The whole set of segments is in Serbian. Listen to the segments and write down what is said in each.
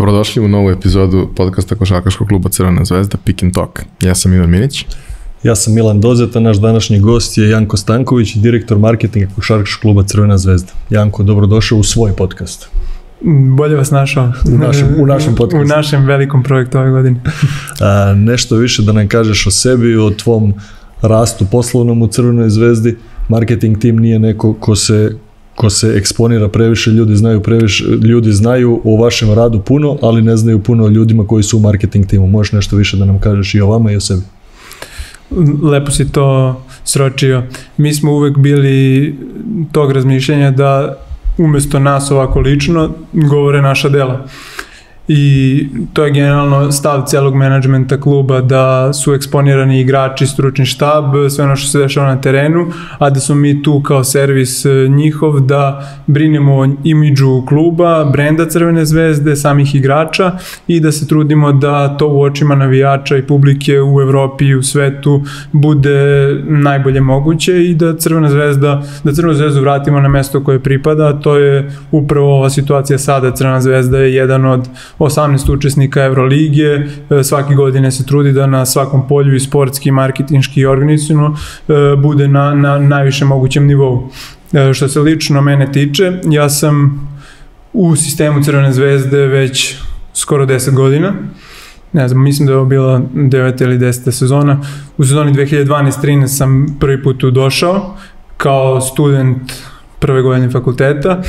Dobrodošli u novu epizodu podcasta Košarkaškog kluba Crvena zvezda, Pick 'N' Talk. Ja sam Ivan Minić. Ja sam Milan Dozeta, naš današnji gost je Janko Stanković, direktor marketinga Košarkaškog kluba Crvena zvezda. Janko, dobrodošao u svoj podcast. Bolje vas našao. U našem podcastu. U našem velikom projektu ove godine. Nešto više da nam kažeš o sebi, o tvom rastu poslovnom u Crvenoj zvezdi. Marketing tim nije neko ko se eksponira previše, ljudi znaju o vašem radu puno, ali ne znaju puno o ljudima koji su u marketing timu. Možeš nešto više da nam kažeš i o vama i o sebi? Lepo si to sročio. Mi smo uvek bili tog razmišljenja da umesto nas ovako lično govore naša dela. I to je generalno stav cijelog menadžmenta kluba, da su eksponirani igrači, stručni štab, sve ono što se dešava na terenu, a da smo mi tu kao servis njihov da brinemo o imidžu kluba, brenda Crvene zvezde, samih igrača i da se trudimo da to u očima navijača i publike u Evropi i u svetu bude najbolje moguće i da Crvenu zvezdu vratimo na mesto koje pripada. To je upravo ova situacija sada. Crvena zvezda je jedan od 18 učesnika Euroligije, svake godine se trudi da na svakom polju i sportski, marketinški i organizacijno bude na najviše mogućem nivou. Što se lično mene tiče, ja sam u sistemu Crvene zvezde već skoro 10 godina. Ne znam, mislim da je ovo bila 9. ili 10. sezona. U sezoni 2012-13 sam prvi put tu došao kao student prve godine fakulteta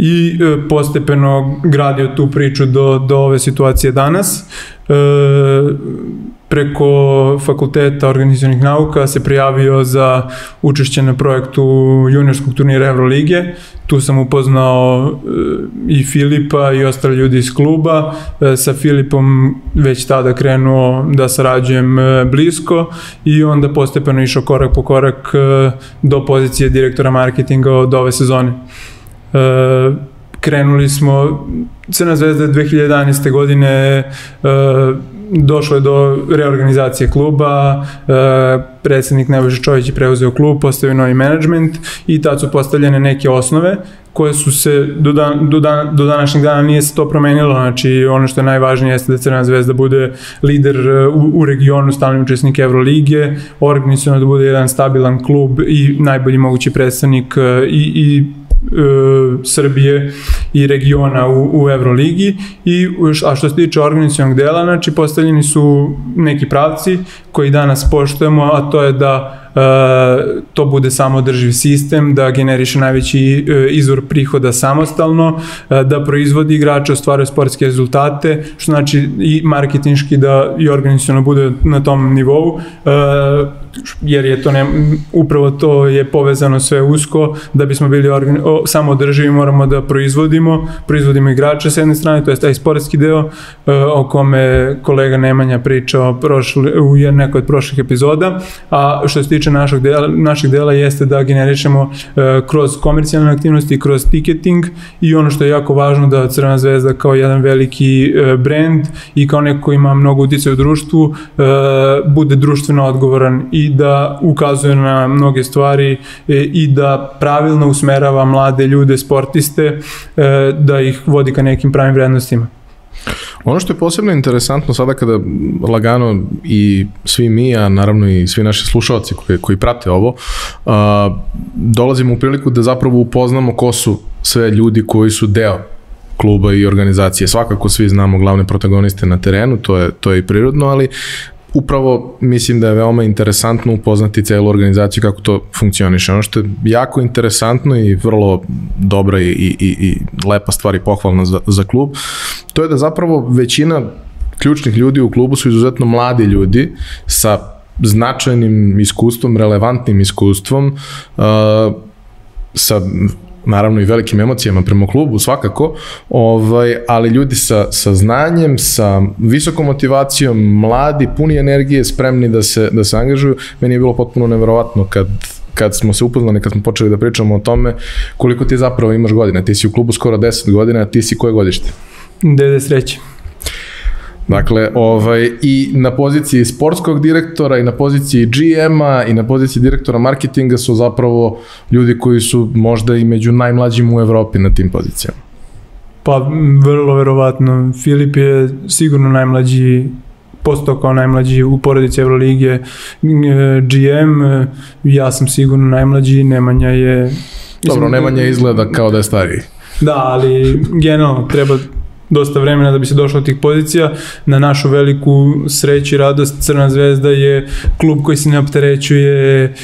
i postepeno gradio tu priču do ove situacije danas. Preko fakulteta organizacionih nauka se prijavio za učešće na projektu juniorskog turnira Euroligije. Tu sam upoznao i Filipa i ostale ljudi iz kluba. Sa Filipom već tada krenuo da sarađujem blisko i onda postepeno išao korak po korak do pozicije direktora marketinga od ove sezone. Krenuli smo, Crvena zvezda 2011. godine došlo je do reorganizacije kluba, predsednik Nebojša Čović je preuzeo klub, postavio novi menadžment i tad su postavljene neke osnove koje su se do današnjeg dana nije se to promenilo. Znači, ono što je najvažnije jeste da Crvena zvezda bude lider u regionu, stalni učesnik Euroligije, organizaciono da bude jedan stabilan klub i najbolji mogući predstavnik i Srbije i regiona u Euroligi. A što se tiče organizacionog dela, znači postavljeni su neki pravci koji danas poštujemo, a to je da to bude samoodrživ sistem, da generiše najveći izvor prihoda samostalno, da proizvodi igrače, ostvaruje sportske rezultate, što znači i marketinški da i organizaciono bude na tom nivou, jer je to upravo to je povezano sve usko. Da bismo bili samoodrživi moramo da proizvodimo igrače s jedne strane, to je taj sportski deo o kome kolega Nemanja pričao u nekoj od prošlih epizoda, a što se tiče našeg dela jeste da generišemo kroz komercijalne aktivnosti i kroz tiketing i ono što je jako važno da Crvena zvezda kao jedan veliki brend i kao neko koji ima mnogo uticaja u društvu bude društveno odgovoran i da ukazuje na mnoge stvari i da pravilno usmerava mlade ljude, sportiste, da ih vodi ka nekim pravim vrednostima. Ono što je posebno interesantno sada kada lagano i svi mi, a naravno i svi naši slušalci koji prate ovo, dolazimo u priliku da zapravo upoznamo ko su sve ljudi koji su deo kluba i organizacije. Svakako svi znamo glavne protagoniste na terenu, to je i prirodno, ali upravo mislim da je veoma interesantno upoznati celu organizaciju kako to funkcioniše. Ono što je jako interesantno i vrlo dobra i lepa stvar i pohvalna za klub, to je da zapravo većina ključnih ljudi u klubu su izuzetno mladi ljudi sa značajnim iskustvom, relevantnim iskustvom, sa naravno i velikim emocijama prema klubu, svakako, ali ljudi sa znanjem, sa visokom motivacijom, mladi, puni energije, spremni da se angažuju. Meni je bilo potpuno neverovatno kad smo se upoznali, kad smo počeli da pričamo o tome koliko ti zapravo imaš godina. Ti si u klubu skoro 10 godina, a ti si koje godište? 93. Dakle, i na poziciji sportskog direktora, i na poziciji GM-a, i na poziciji direktora marketinga su zapravo ljudi koji su možda i među najmlađim u Evropi na tim pozicijama. Pa vrlo verovatno. Filip je sigurno najmlađi, postao kao najmlađi u porodici Euroligije GM, ja sam sigurno najmlađi, Nemanja je... Dobro, Nemanja izgleda kao da je stariji. Da, ali generalno treba dosta vremena da bi se došlo od tih pozicija. Na našu veliku sreću i radost, Crvena zvezda je klub koji se ne opterećuje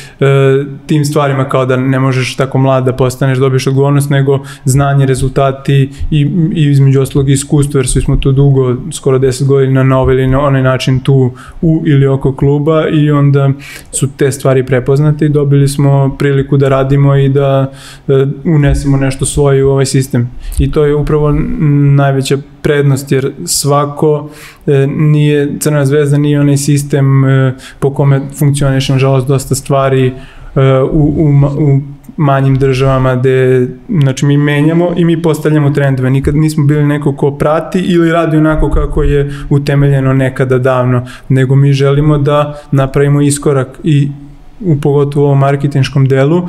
tim stvarima kao da ne možeš tako mlad da postaneš, dobiješ odgovornost, nego znanje, rezultati i između ostalog iskustvo, jer svi smo tu dugo, skoro 10 godina na ovaj ili na onaj način tu u ili oko kluba i onda su te stvari prepoznate i dobili smo priliku da radimo i da unesemo nešto svoje u ovaj sistem. I to je upravo najveća prednost, jer svako nije, Crvena zvezda nije onaj sistem po kome funkcioniš, nažalost, dosta stvari u manjim državama gde, znači, mi menjamo i mi postavljamo trendove, nikad nismo bili neko ko prati ili radi onako kako je utemeljeno nekada davno, nego mi želimo da napravimo iskorak i u pogotovo u ovom marketinškom delu,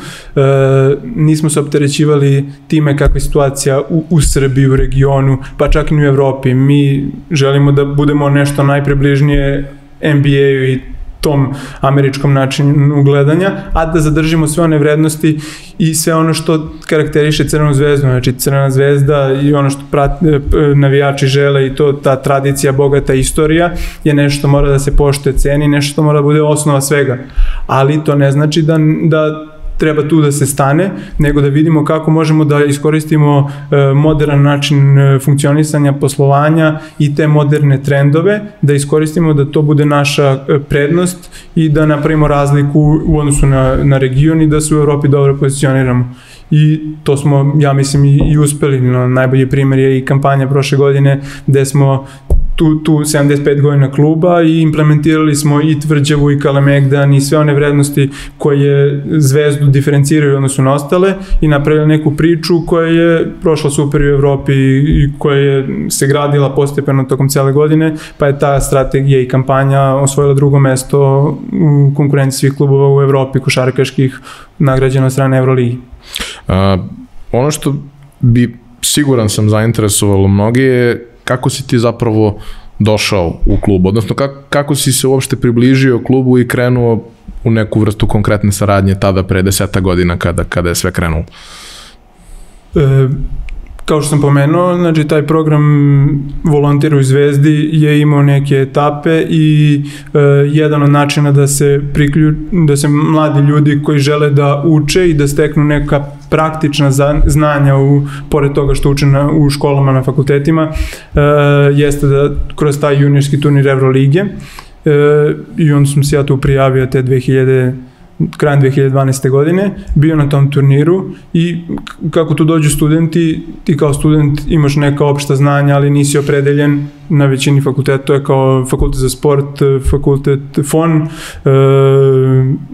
nismo se opterećivali time kakva je situacija u Srbiji, u regionu, pa čak i u Evropi. Mi želimo da budemo nešto najpribližnije NBA-u i tom američkom načinu gledanja, a da zadržimo sve one vrednosti i sve ono što karakteriše Crvenu zvezdu, znači Crvena zvezda i ono što navijači žele i to, ta tradicija, bogata istorija je nešto mora da se poštuje, ceni, nešto mora da bude osnova svega, ali to ne znači da treba tu da se stane, nego da vidimo kako možemo da iskoristimo modern način funkcionisanja, poslovanja i te moderne trendove, da iskoristimo da to bude naša prednost i da napravimo razliku u odnosu na region i da se u Evropi dobro pozicioniramo. I to smo, ja mislim, i uspeli. Najbolji primer je i kampanja prošle godine gde smo tu 75 godina kluba i implementirali smo i tvrđavu i Kalemegdan i sve one vrednosti koje zvezdu diferenciraju odnosu na ostale i napravili neku priču koja je prošla super u Evropi i koja se gradila postepeno tokom cele godine, pa je ta strategija i kampanja osvojila drugo mesto u konkurenciji svih klubova u Evropi, košarkaških, nagrađena od strane Euroligi. Ono što bi, siguran sam, zainteresovalo mnogi je kako si ti zapravo došao u klubu, odnosno kako si se uopšte približio klubu i krenuo u neku vrstu konkretne saradnje tada pre 10 godina kada je sve krenulo? Kao što sam pomenuo, znači taj program Volontir u Zvezdi je imao neke etape i jedan od načina da se mladi ljudi koji žele da uče i da steknu neka praktična znanja, pored toga što uče u školama, na fakultetima, jeste da kroz taj juniorski turnir Eurolige, i onda sam se ja tu prijavio te krajem 2012. godine, bio na tom turniru i kako tu dođu studenti, ti kao student imaš neka opšta znanja, ali nisi opredeljen na većini fakulteta, to je kao fakultet za sport, fakultet FON,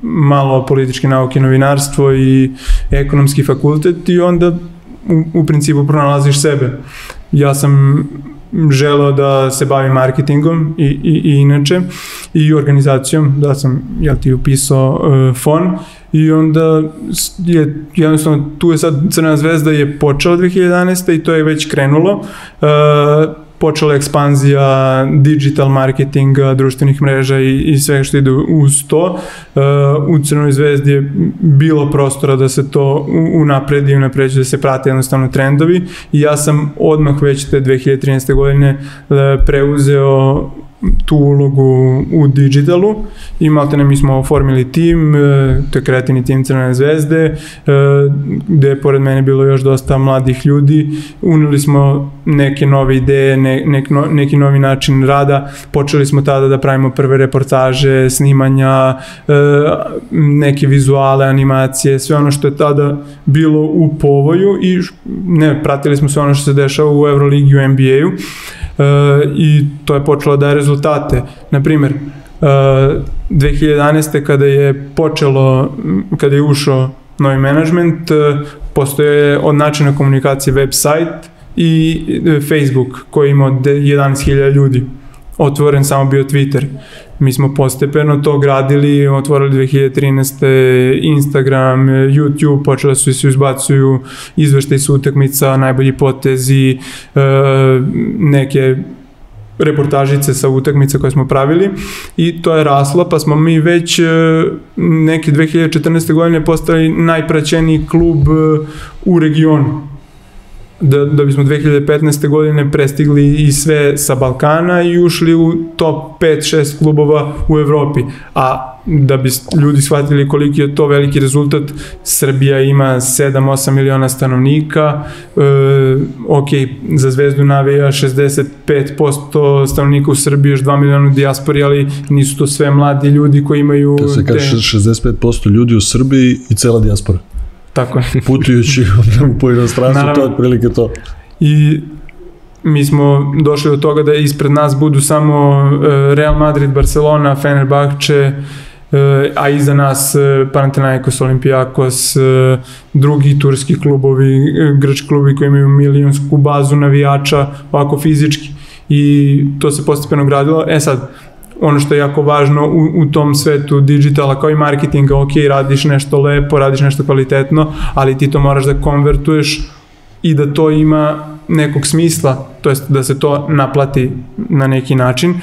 malo političke nauke, novinarstvo i ekonomski fakultet i onda u principu pronalaziš sebe. Ja sam želeo da se bavim marketingom i inače i organizacijom, da sam upisao FON i onda jednostavno tu je sad Crvena zvezda je počela 2011. i to je već krenulo, počela je ekspanzija digital marketinga, društvenih mreža i sve što ide uz to. U Crvenoj zvezdi je bilo prostora da se to unapredi i unapređe, da se prate jednostavno trendovi i ja sam odmah već te 2013. godine preuzeo tu ulogu u digitalu i maltene mi smo oformili tim, to je kreativni tim Crvene zvezde, gde je pored mene bilo još dosta mladih ljudi, unili smo neke nove ideje, neki novi način rada, počeli smo tada da pravimo prve reportaže, snimanja, neke vizuale, animacije, sve ono što je tada bilo u povoju i pratili smo sve ono što se dešava u Euroligi, u NBA-u i to je počelo da je rezultate. Naprimer, 2011. kada je ušao novi menadžment, postoje od načina komunikacije website i Facebook koji ima 11.000 ljudi. otvoren samo bio Twitter. Mi smo postepeno to gradili, otvorili 2013. Instagram, YouTube, počeli su i se izbacuju izveštaj sa utakmica, najbolji potezi, neke reportažice sa utakmica koje smo pravili i to je raslo, pa smo mi već neke 2014. godine postali najpraćeniji klub u regionu. Da bismo 2015. godine prestigli i sve sa Balkana i ušli u top 5-6 klubova u Evropi. A da bi ljudi shvatili koliki je to veliki rezultat, Srbija ima 7-8 miliona stanovnika, ok, za Zvezdu navija 65% stanovnika u Srbiji, još 2 miliona u dijaspori, ali nisu to sve mladi ljudi koji imaju... Kada se kaže 65% ljudi u Srbiji i cela dijaspora. Tako je. Putujući po inostranstvu, to je otprilike to. I mi smo došli do toga da ispred nas budu samo Real Madrid, Barcelona, Fenerbahçe, a iza nas Panathinaikos, Olimpijakos, drugi turski klubovi, grčki klubovi koji imaju milionsku bazu navijača, ovako fizički. I to se postepeno gradilo. E sad, ono što je jako važno u tom svetu digitala kao i marketinga, ok, radiš nešto lepo, radiš nešto kvalitetno, ali ti to moraš da konvertuješ i da to ima nekog smisla, to jest da se to naplati na neki način.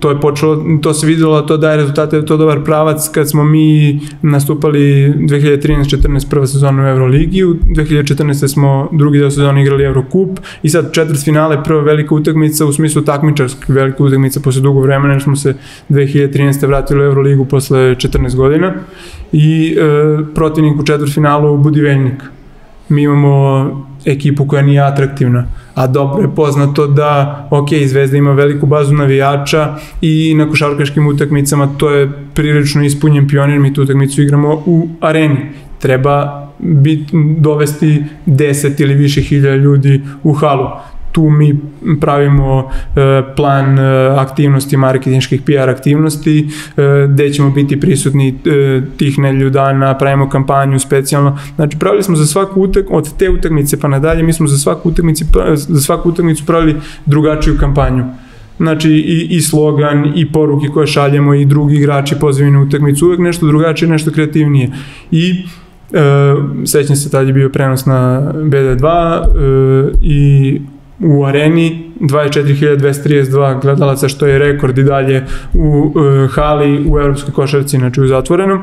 To je počelo, to se vidjelo, to daje rezultate, to je dobar pravac. Kad smo mi nastupali 2013-14 prva sezona u Euroligi, u 2014. smo drugi deo sezona igrali Eurokup i sad četvrtfinale, prva velika utakmica u smislu takmičarske velika utakmica posle dugo vremena, jer smo se 2013. vratili u Euroligu posle 14 godina i protivnik u četvrtfinalu Budivelnik. Mi imamo ekipu koja nije atraktivna, a dobro je poznato da, ok, Zvezda ima veliku bazu navijača i na košarkaškim utakmicama to je prilično ispunjen Pionir, mi tu utakmicu igramo u areni. Treba dovesti 10 ili više hiljada ljudi u halu. Tu mi pravimo plan aktivnosti, marketinških PR aktivnosti, gde ćemo biti prisutni tih nedelju dana, pravimo kampanju specijalno. Znači, pravili smo za svaku utakmicu, od te utakmice pa nadalje, mi smo za svaku utakmicu pravili drugačiju kampanju. Znači, i slogan, i poruke koje šaljemo, i drugi igrači pozivaju na utakmicu, uvek nešto drugačije, nešto kreativnije. I sećam se, tad je bio prenos na BD2 i u areni 24.232 gledalaca, što je rekord i dalje u hali u evropskoj košarci, znači u zatvorenom.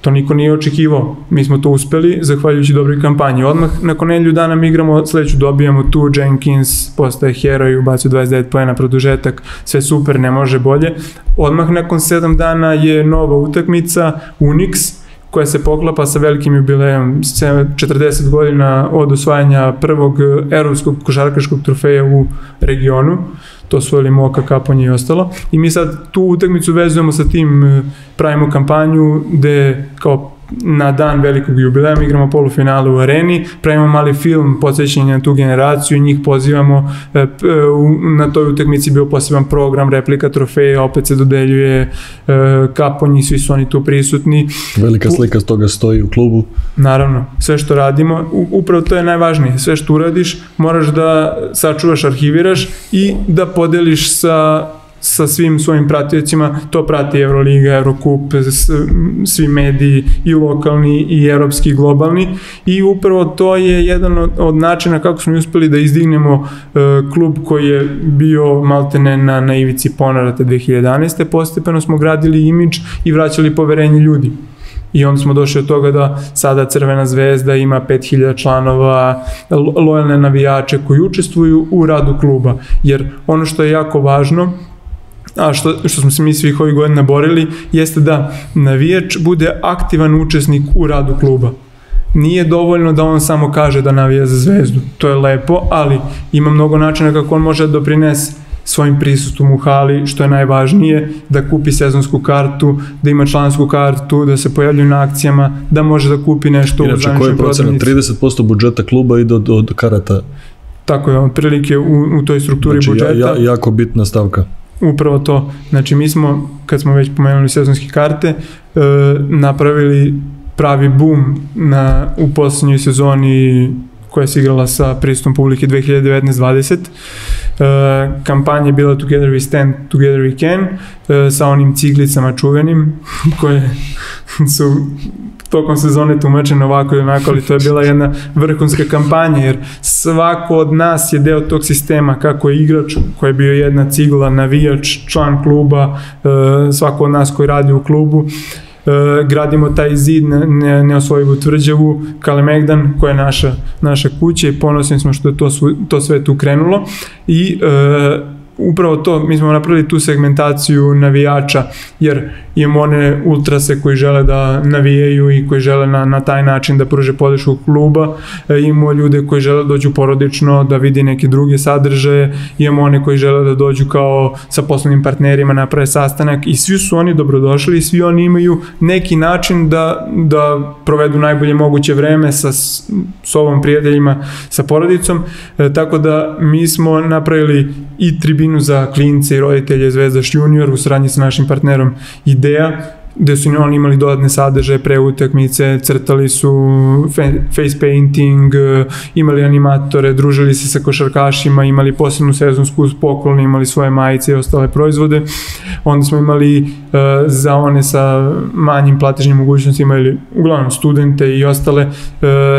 To niko nije očekivao. Mi smo to uspeli, zahvaljujući dobroj kampanji. Odmah, nakon nedelju dana mi igramo, sledeću dobijamo tu, Jenkins postaje heroj, ubacio 29 poena, produžetak, sve super, ne može bolje. Odmah, nakon 7 dana je nova utakmica, Unics, koja se poklapa sa velikim jubilejem, 40 godina od osvajanja prvog evropskog košarkaškog trofeja u regionu, to osvojili MOKA, Kaponje i ostalo, i mi sad tu utakmicu vezujemo sa tim, pravimo kampanju gde kao na dan velikog jubileja igramo polufinale u areni, pravimo mali film podsjećanja na tu generaciju, njih pozivamo, na toj utakmici bio poseban program, replika trofeja, opet se dodeljuje Kaponji, svi su oni tu prisutni. Velika slika toga stoji u klubu. Naravno, sve što radimo, upravo to je najvažnije, sve što uradiš moraš da sačuvaš, arhiviraš i da podeliš sa svim svojim pratiocima, to prati Euroliga, Eurokup, svi mediji i lokalni i evropski i globalni i upravo to je jedan od načina kako smo uspeli da izdignemo klub koji je bio maltene na ivici ponorata 2011. Postepeno smo gradili imidž i vraćali poverenje ljudi. I onda smo došli od toga da sada Crvena zvezda ima 5000 članova, lojalne navijače koji učestvuju u radu kluba, jer ono što je jako važno, a što smo se mi svih ovih godina borili, jeste da navijač bude aktivan učesnik u radu kluba. Nije dovoljno da on samo kaže da navija za Zvezdu, to je lepo, ali ima mnogo načina kako on može da doprinese svojim prisustvom u hali, što je najvažnije, da kupi sezonsku kartu, da ima člansku kartu, da se pojavljuju na akcijama, da može da kupi nešto u zvaničnoj prodavnici. Inače, koji je procenat 30% budžeta kluba ide od karata? Tako je, otprilike u toj strukturi budžeta. Znači, jako bitna stavka. Upravo to. Znači, mi smo, kad smo već pomenuli sezonske karte, napravili pravi boom u poslednjoj sezoni koja se igrala sa prisustvom publike 2019-2020. kampanje bila Together We Stand, Together We Can, sa onim ciglicama čuvenim koje su tokom sezone tumačene ovako i onako, ali to je bila jedna vrhunska kampanja, jer svako od nas je deo tog sistema, kako je igrač koji je bio jedna cigla, navijač, član kluba, svako od nas koji radi u klubu. Gradimo taj zid, neosvojivu tvrđavu, Kalemegdan, koja je naša kuća, i ponosni smo što je to sve tu krenulo. I upravo to, mi smo napravili tu segmentaciju navijača, jer imamo one ultrase koji žele da navijaju i koji žele na taj način da pruže podršku kluba, imamo ljude koji žele da dođu porodično, da vidi neke druge sadržaje, imamo one koji žele da dođu kao sa poslovnim partnerima, naprave sastanak, i svi su oni dobrodošli i svi oni imaju neki način da provedu najbolje moguće vreme sa sobom, prijateljima, sa porodicom, tako da mi smo napravili i tribinu za klince i roditelje Zvezdaš junior u saradnji sa našim partnerom Ideja, gde su oni imali dodatne sadržaje pre utakmice, crtali su face painting, imali animatore, družili se sa košarkašima, imali posebnu sezonsku poklon, imali svoje majice i ostale proizvode. Onda smo imali za one sa manjim platežnim mogućnostima, ili uglavnom studente i ostale,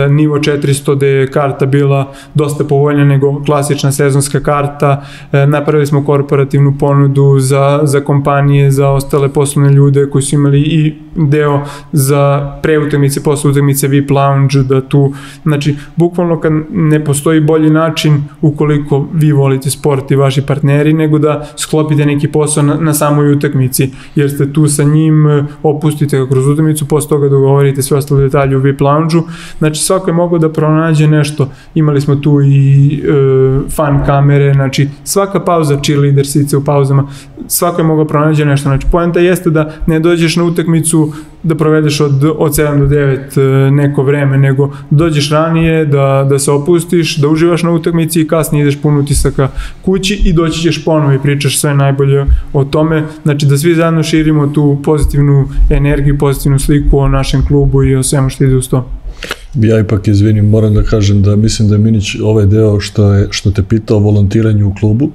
nivo 400, gde je karta bila dosta povoljna nego klasična sezonska karta. Napravili smo korporativnu ponudu za kompanije, za ostale poslovne ljude koji su imali i deo za preutakmice, posle utakmice, VIP lounge, da tu, znači, bukvalno kad ne postoji bolji način, ukoliko vi volite sport i vaši partneri, nego da sklopite neki posao na samoj utakmici, jer ste tu sa njim, opustite ga kroz utakmicu, posle toga dogovorite sve ostale detalje u VIP lounge-u, znači svako je mogao da pronađe nešto, imali smo tu i fan kamere, znači svaka pauza, cheerleadersice u pauzama, svako je mogao pronađe nešto, znači poenta jeste da ne dođeš na utakmicu da provedeš od 7 do 9 neko vreme, nego dođeš ranije da se opustiš, da uživaš na utakmici i kasnije ideš pun utisaka kući i doći ćeš ponovo i pričaš sve najbolje o tome, znači da svi zajedno širimo tu pozitivnu energiju, pozitivnu sliku o našem klubu i o svemu što ide uz to. Ja ipak, izvinim, moram da kažem da mislim da je Minić ovaj deo što te pitao o volontiranju u klubu,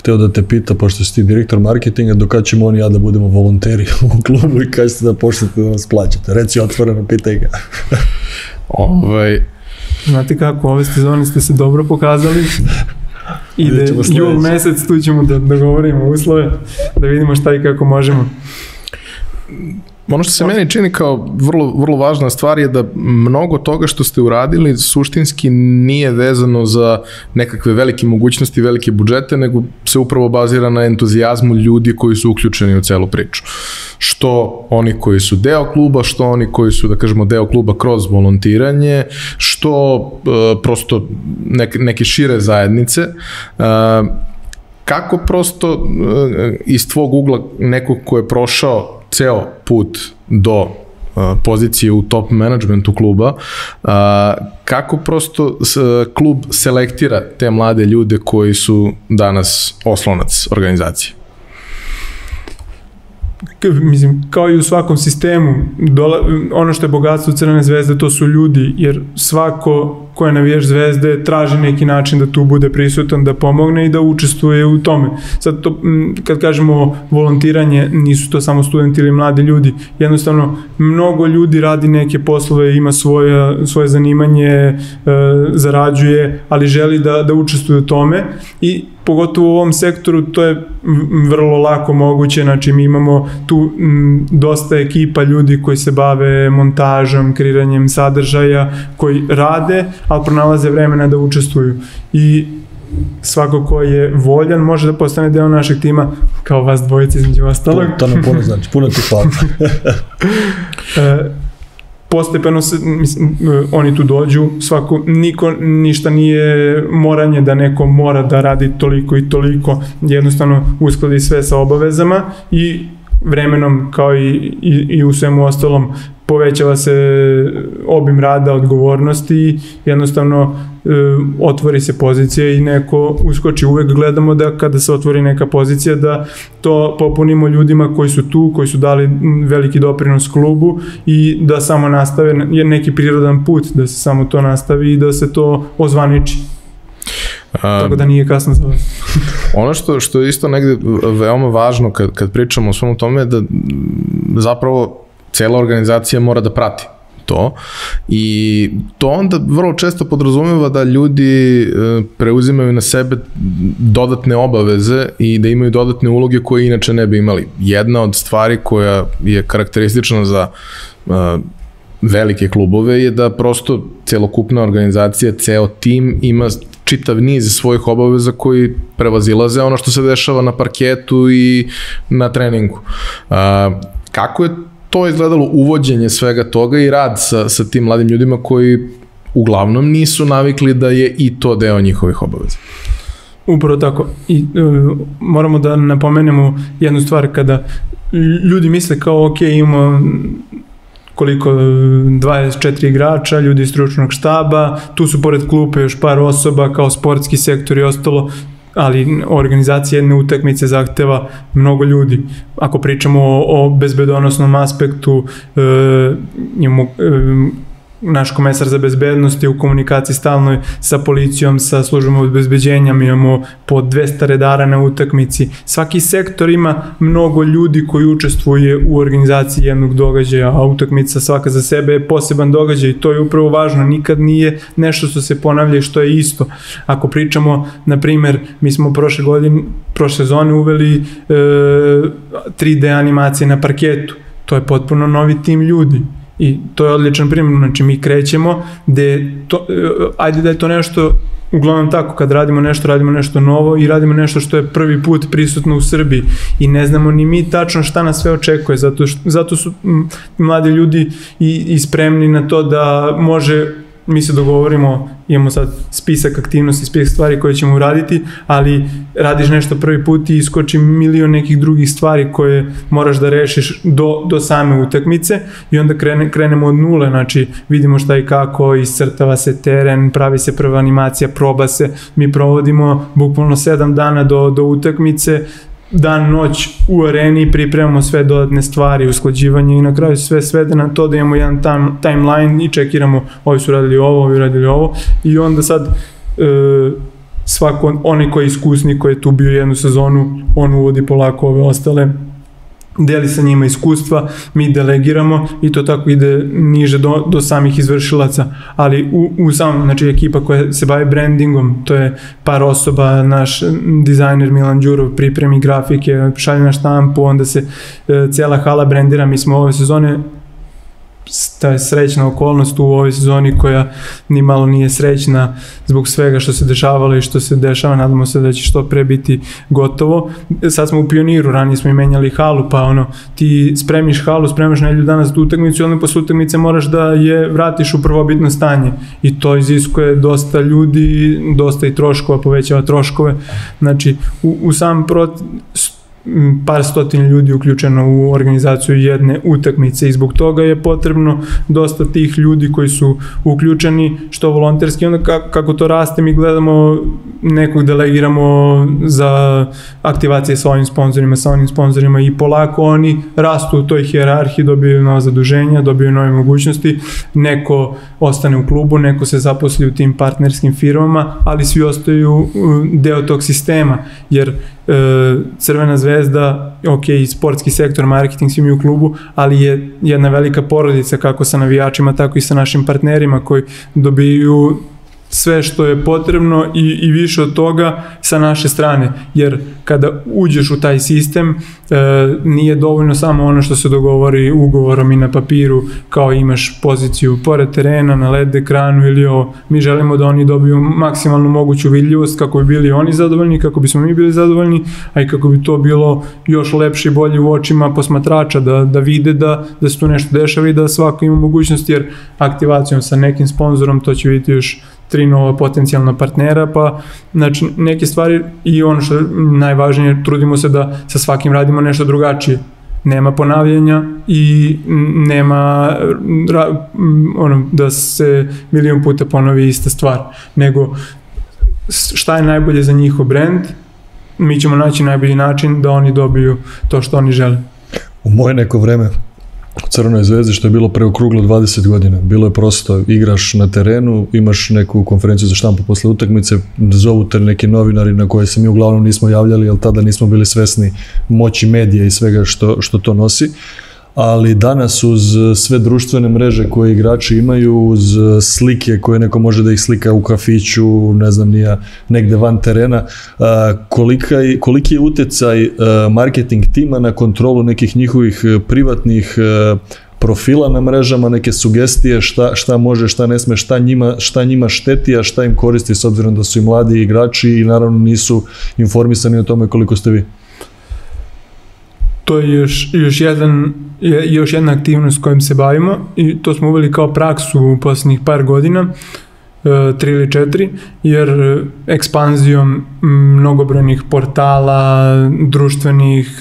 hteo da te pita, pošto si ti direktor marketinga, do kada ćemo on i ja da budemo volonteri u klubu i kada ćete da počnete da nas plaćate? Reci otvoreno, pitaj ga. Znate kako, ove sezone ste se dobro pokazali. Ide jul mesec, tu ćemo da dogovorimo uslove, da vidimo šta i kako možemo. Ono što se meni čini kao vrlo važna stvar je da mnogo toga što ste uradili suštinski nije vezano za nekakve velike mogućnosti, velike budžete, nego se upravo bazira na entuzijazmu ljudi koji su uključeni u celu priču. Što oni koji su deo kluba, što oni koji su, da kažemo, deo kluba kroz volontiranje, što prosto neke šire zajednice. Kako prosto iz tvog ugla nekog ko je prošao ceo put do pozicije u top managementu kluba, kako prosto klub selektira te mlade ljude koji su danas oslonac organizacije? Mislim, kao i u svakom sistemu, ono što je bogatstvo Crvene zvezde, to su ljudi, jer svako ko je navijač Zvezde traži neki način da tu bude prisutan, da pomogne i da učestvuje u tome. Sad, kad kažemo volontiranje, nisu to samo studenti ili mladi ljudi, jednostavno mnogo ljudi radi neke poslove, ima svoje zanimanje, zarađuje, ali želi da učestvuje u tome, i pogotovo u ovom sektoru to je vrlo lako moguće, znači mi imamo tu dosta ekipa ljudi koji se bave montažom, kreiranjem sadržaja, koji rade, ali pronalaze vremena da učestvuju, i svako ko je voljan može da postane deo našeg tima, kao vas dvojice između ostalog. To nam puno znači, puno ti hvala. Postepeno oni tu dođu, svako, niko, ništa nije moranje da neko mora da radi toliko i toliko, jednostavno uskladi sve sa obavezama i vremenom, kao i u svemu ostalom, povećava se obim rada, odgovornosti i jednostavno otvori se pozicija i neko uskoči. Uvek gledamo da kada se otvori neka pozicija da to popunimo ljudima koji su tu, koji su dali veliki doprinos klubu, i da samo nastave neki prirodan put, da se samo to nastavi i da se to ozvaniči. Tako da nije kasno za vas. Ono što je isto negde veoma važno kad pričamo o svom tome je da zapravo cela organizacija mora da prati to i to onda vrlo često podrazumeva da ljudi preuzimaju na sebe dodatne obaveze i da imaju dodatne uloge koje inače ne bi imali. Jedna od stvari koja je karakteristična za velike klubove je da prosto celokupna organizacija, ceo tim ima čitav niz svojih obaveza koji prevazilaze ono što se dešava na parketu i na treningu. Kako je to izgledalo uvođenje svega toga i rad sa tim mladim ljudima koji uglavnom nisu navikli da je i to deo njihovih obaveza? Upravo tako. I moramo da napomenemo jednu stvar, kada ljudi misle kao ok, imamo koliko, 24 igrača, ljudi iz stručnog štaba, tu su pored klupe još par osoba kao sportski sektor i ostalo, ali organizacija jedne utakmice zahteva mnogo ljudi. Ako pričamo o bezbedonosnom aspektu, naš komesar za bezbednost je u komunikaciji stalnoj sa policijom, sa službama obezbeđenja, imamo po 200 redara na utakmici. Svaki sektor ima mnogo ljudi koji učestvuje u organizaciji jednog događaja, a utakmica svaka za sebe je poseban događaj i to je upravo važno, nikad nije nešto što se ponavlja i što je isto. Ako pričamo, na primer, mi smo prošle sezone uveli 3D animacije na parketu, to je potpuno novi tim ljudi. I to je odličan primjer, znači mi krećemo, ajde da je to nešto, uglavnom tako, kad radimo nešto novo i radimo nešto što je prvi put prisutno u Srbiji i ne znamo ni mi tačno šta nas sve očekuje, zato su mladi ljudi i spremni na to da može, mi se dogovorimo, imamo sad spisak aktivnosti, spisak stvari koje ćemo uraditi, ali radiš nešto prvi put i iskoči milion nekih drugih stvari koje moraš da rešiš do same utakmice i onda krenemo od nule, znači vidimo šta i kako, iscrtava se teren, pravi se prva animacija, proba se, mi provodimo bukvalno 7 dana do utakmice, dan, noć u areni, pripremamo sve dodatne stvari, usklađivanje i na kraju sve svede na to da imamo jedan timeline i čekiramo ovi su radili ovo, ovi radili ovo i onda sad svako onaj koji je iskusni, koji je tu bio jednu sezonu, on uvodi polako ove ostale, deli sa njima iskustva, mi delegiramo i to tako ide niže do samih izvršilaca, ali u samom, znači ekipa koja se bavi brandingom, to je par osoba, naš dizajner Milan Đurov pripremi grafike, šalje na štampu, onda se cela hala brandira, mi smo ove sezone, ta je srećna okolnost u ovoj sezoni koja ni malo nije srećna zbog svega što se dešavalo i što se dešava, nadamo se da će što pre biti gotovo. Sad smo u Pioniru, ranije smo i menjali halu, pa ono, ti spremiš halu, spremiš nedelju dana za utakmicu i onda posle utakmice moraš da je vratiš u prvobitno stanje i to iziskuje dosta ljudi, dosta i troškova, povećava troškove, znači u sam par stotin ljudi uključeno u organizaciju jedne utakmice i zbog toga je potrebno dosta tih ljudi koji su uključeni, što volonterski, onda kako to raste mi gledamo nekog delegiramo za aktivacije sa onim sponsorima i polako oni rastu u toj hijerarhiji, dobiju nova zaduženja, dobiju nove mogućnosti, neko ostane u klubu, neko se zaposli u tim partnerskim firmama, ali svi ostaju deo tog sistema, jer Crvena zvezda, ok, sportski sektor, marketing, svi mi u klubu, ali je jedna velika porodica kako sa navijačima, tako i sa našim partnerima koji dobiju sve što je potrebno i više od toga sa naše strane, jer kada uđeš u taj sistem nije dovoljno samo ono što se dogovori ugovorom i na papiru, kao imaš poziciju pored terena, na LED ekranu ili ovo, mi želimo da oni dobiju maksimalnu moguću vidljivost kako bi bili oni zadovoljni, kako bismo mi bili zadovoljni, a i kako bi to bilo još lepše i bolje u očima posmatrača, da vide da se tu nešto dešava i da svako ima mogućnost, jer aktivacijom sa nekim sponzorom to će vidjeti još 3 nova potencijalna partnera, pa znači neke stvari i ono što je najvažnije, trudimo se da sa svakim radimo nešto drugačije. Nema ponavljanja i nema da se milion puta ponovi ista stvar, nego šta je najbolje za njihov brand, mi ćemo naći najbolji način da oni dobiju to što oni žele. U moje neko vreme Crvenoj zvezdi, što je bilo preokruglo 20 godina. Bilo je prosto, igraš na terenu, imaš neku konferenciju za štampu posle utakmice, zovu te neki novinari na koje se mi uglavnom nismo javljali, jer tada nismo bili svesni moći medija i svega što to nosi. Ali danas uz sve društvene mreže koje igrači imaju, uz slike koje neko može da ih slika u kafiću, ne znam nija, negde van terena, koliki je utjecaj marketing tima na kontrolu nekih njihovih privatnih profila na mrežama, neke sugestije šta može, šta ne sme, šta njima šteti, a šta im koristi s obzirom da su i mladi igrači i naravno nisu informisani o tome koliko ste vi. To je još jedna aktivnost kojom se bavimo i to smo uveli kao praksu u posljednjih par godina, 3 ili 4, jer ekspanzijom mnogobrojnih portala, društvenih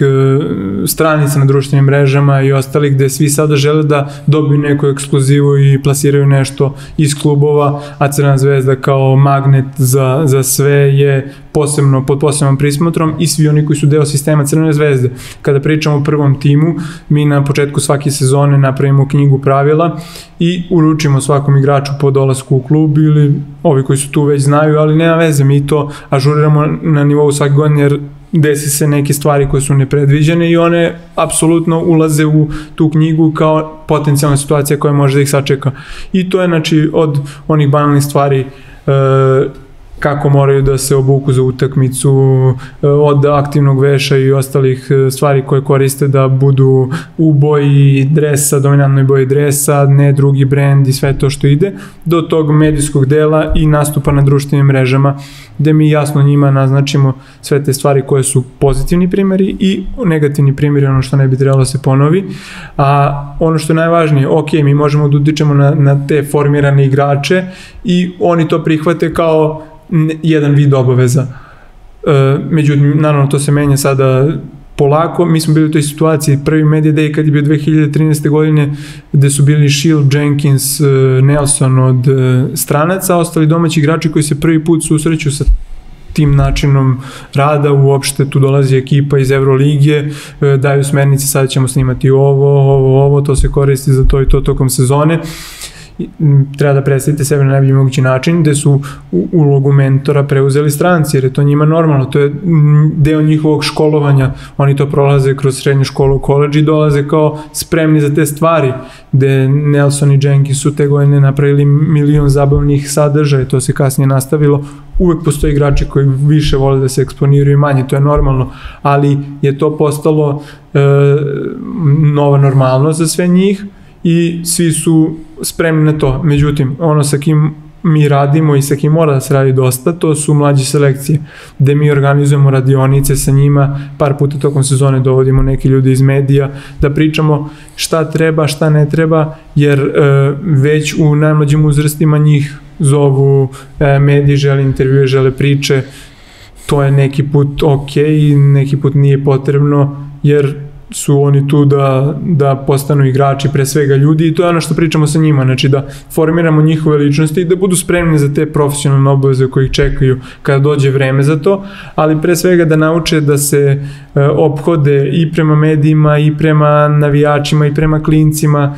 stranica na društvenim mrežama i ostalih, gde svi sada žele da dobiju neku ekskluzivu i plasiraju nešto iz klubova, a Crvena zvezda kao magnet za sve je posebno pod posebnom prismotrom i svi oni koji su deo sistema Crvene zvezde. Kada pričamo o prvom timu, mi na početku svake sezone napravimo knjigu pravila i uručimo svakom igraču po dolasku u klub, ili ovi koji su tu već znaju, ali nema veze, mi to ažuriramo na nivou svake godine, jer desi se neke stvari koje su nepredviđene i one apsolutno ulaze u tu knjigu kao potencijalna situacija koja može da ih sačeka. I to je znači od onih banalnih stvari, kako moraju da se obuku za utakmicu, od aktivnog veša i ostalih stvari koje koriste da budu u boji dresa, dominantnoj boji dresa, ne drugi brend i sve to što ide, do tog medijskog dela i nastupa na društvenim mrežama, gde mi jasno njima naznačimo sve te stvari koje su pozitivni primjeri i negativni primjeri, ono što ne bi trebalo se ponovi. A ono što je najvažnije, ok, mi možemo da utičemo na te formirane igrače i oni to prihvate kao jedan vid obaveza. Međutim, naravno to se menja sada polako, mi smo bili u toj situaciji, prvi Media Day kad je bio 2013. godine, gde su bili Shield, Jenkins, Nelson od stranaca, ostali domaći igrači koji se prvi put susreću sa tim načinom rada, uopšte tu dolazi ekipa iz Euroligije, daju smernice, sada ćemo snimati ovo, to se koristi za to i to tokom sezone. Treba da predstavite sebe na najbolji mogući način, gde su ulogu mentora preuzeli stranci, jer je to njima normalno, to je deo njihovog školovanja, oni to prolaze kroz srednju školu, koledž i dolaze kao spremni za te stvari, gde Nelson i Jenkins su te godine napravili milion zabavnih sadržaja, to se kasnije nastavilo, uvek postoji igrači koji više vole da se eksponiraju i manje, to je normalno, ali je to postalo nova normalnost za sve njih, i svi su spremni na to. Međutim, ono sa kim mi radimo i sa kim mora da se radi dosta, to su mlađe selekcije, gde mi organizujemo radionice sa njima, par puta tokom sezone dovodimo neki ljudi iz medija da pričamo šta treba, šta ne treba, jer već u najmlađim uzrastima njih zovu mediji, žele intervjue, žele priče, to je neki put ok, neki put nije potrebno, jer su oni tu da postanu igrači, pre svega ljudi, i to je ono što pričamo sa njima, znači da formiramo njihove ličnosti i da budu spremni za te profesionalne obaveze koje ih čekaju kada dođe vreme za to, ali pre svega da nauče da se ophode i prema medijima i prema navijačima i prema klincima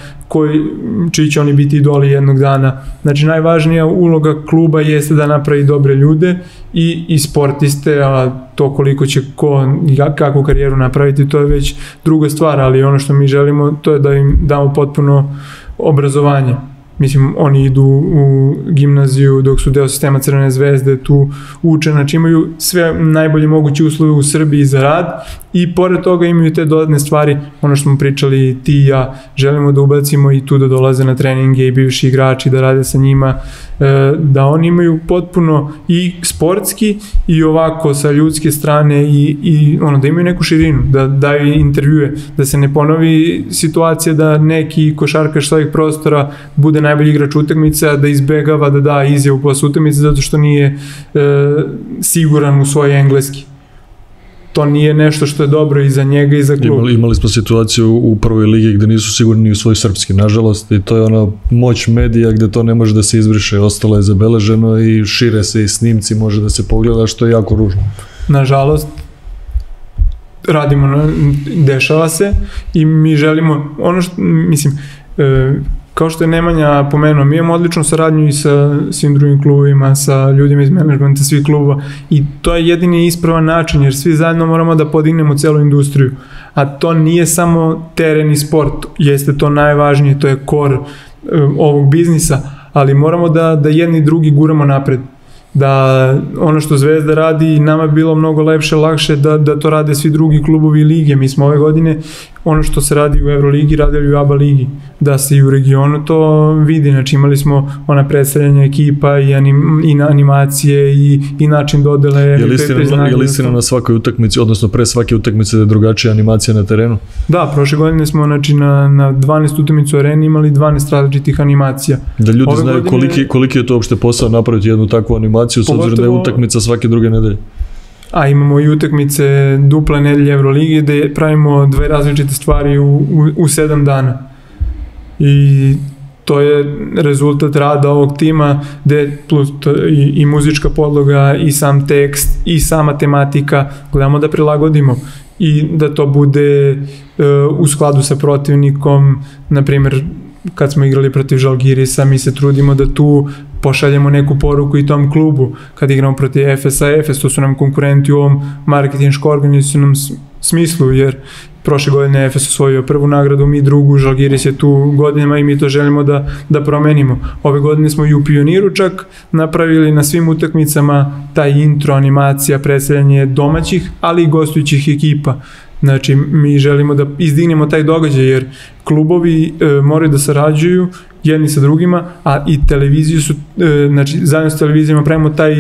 čiji će oni biti idoli jednog dana. Znači najvažnija uloga kluba jeste da napravi dobre ljude i sportiste, a to koliko će ko i kakvu karijeru napraviti, to je već druga stvar, ali ono što mi želimo to je da im damo potpuno obrazovanje. Mislim, oni idu u gimnaziju dok su deo sistema Crvene zvezde, tu uče, znači imaju sve najbolje moguće uslove u Srbiji za rad i pored toga imaju te dodatne stvari, ono što smo pričali ti i ja, želimo da ubacimo i tu da dolaze na treninge i bivši igrači da rade sa njima, da oni imaju potpuno i sportski i ovako sa ljudske strane i da imaju neku širinu, da daju intervjue, da se ne ponovi situacija da neki košarkaš svojih prostora bude najbolji igrač utakmica, da izbegava da da izjavu posle utakmice zato što nije siguran u svoj engleski. To nije nešto što je dobro i za njega i za klub. Imali smo situaciju u prvoj ligi gde nisu sigurni u svoj srpski, nažalost, i to je ona moć medija gde to ne može da se izbriše, ostalo je zabeleženo i šire se i snimci može da se pogleda, što je jako ružno. Nažalost, radimo, dešava se i mi želimo, ono što, mislim, kao što je Nemanja pomenuo, mi imamo odličnu saradnju i sa svim drugim klubima, sa ljudima iz menadžmenta svih kluba i to je jedini ispravan način, jer svi zajedno moramo da podignemo celu industriju, a to nije samo teren i sport, jeste to najvažnije, to je core ovog biznisa, ali moramo da jedni drugi guramo napred, da ono što Zvezda radi, nama je bilo mnogo lepše, lakše da to rade svi drugi klubovi i lige. Mi smo ove godine ono što se radi u Euroligi radili u ABA ligi, da se i u regionu to vidi, znači imali smo ona predstavljanja ekipa i animacije i način dodele. Je li istina na svakoj utakmici, odnosno pre svake utakmice da je drugačija animacija na terenu? Da, prošle godine smo na 12 utakmicu areni imali 12 različitih animacija. Da ljudi znaju koliki je to uopšte posao napraviti jednu takvu animaciju, s obzirom da je utakmica svake druge nedelje. A imamo i utakmice duple nedelje Euroligi gde pravimo dve različite stvari u 7 dana. I to je rezultat rada ovog tima gde plus i muzička podloga i sam tekst i sama tematika gledamo da prilagodimo i da to bude u skladu sa protivnikom. Naprimjer, kad smo igrali protiv Žalgirisa, mi se trudimo da tu pošaljemo neku poruku i tom klubu. Kad igramo protiv FSA, to su nam konkurenti u ovom marketinško-organizacionom smislu, jer prošle godine je FS osvojio prvu nagradu, mi drugu, Žalgiris je tu godinama i mi to želimo da promenimo. Ove godine smo i u Pioniru čak napravili na svim utakmicama taj intro, animacija, predstavljanje domaćih, ali i gostujućih ekipa. Znači, mi želimo da izdignemo taj događaj, jer klubovi moraju da sarađuju jedni sa drugima, a i televiziju su, znači zajedno s televizijama pravimo taj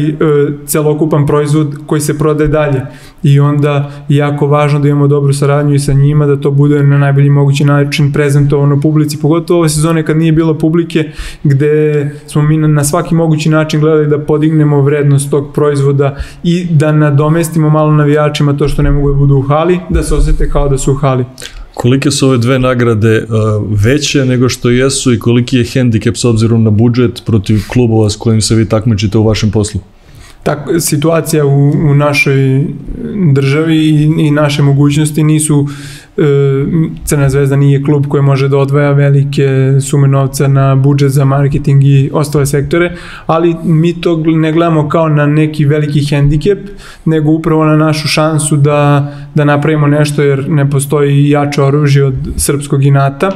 celokupan proizvod koji se prodaje dalje i onda je jako važno da imamo dobru saradnju i sa njima, da to bude na najbolji mogući način prezentovano publici, pogotovo ove sezone kad nije bilo publike, gde smo mi na svaki mogući način gledali da podignemo vrednost tog proizvoda i da nadomestimo malo navijačima to što ne mogu da budu u hali, da se osete kao da su u hali. Kolike su ove dve nagrade veće nego što jesu i koliki je hendikep s obzirom na budžet protiv klubova s kojim se vi takmičite u vašem poslu? Situacija u našoj državi i naše mogućnosti nisu, Crna zvezda nije klub koji može da odvaja velike sume novca na budžet za marketing i ostale sektore, ali mi to ne gledamo kao na neki veliki hendikep, nego upravo na našu šansu da napravimo nešto, jer ne postoji jače oružje od srpskog inata.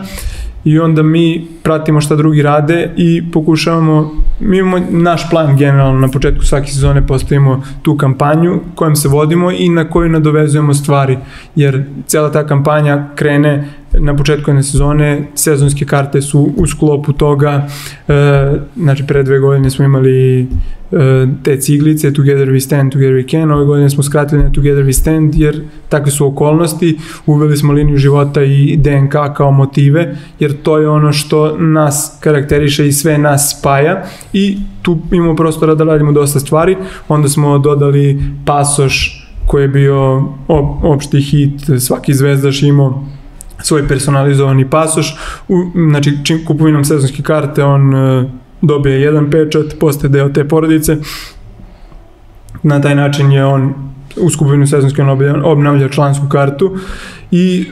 I onda mi pratimo šta drugi rade i pokušavamo, mi imamo naš plan generalno, na početku svake sezone postavimo tu kampanju kojom se vodimo i na koju nadovezujemo stvari, jer cela ta kampanja krene na početku jedne sezone, sezonske karte su u sklopu toga, znači pre 2 godine smo imali te ciglice Together We Stand, Together We Can, ove godine smo skratili na Together We Stand jer takve su okolnosti, uveli smo liniju života i DNK kao motive, jer to je ono što nas karakteriše i sve nas spaja i tu imamo prostora da radimo dosta stvari, onda smo dodali pasoš koji je bio opšti hit, svaki zvezdaš imao svoj personalizovani pasoš, znači kupovinom sezonske karte on dobije jedan pečat, postaje deo te porodice, na taj način je on u skupinu sezonske obnavlja člansku kartu i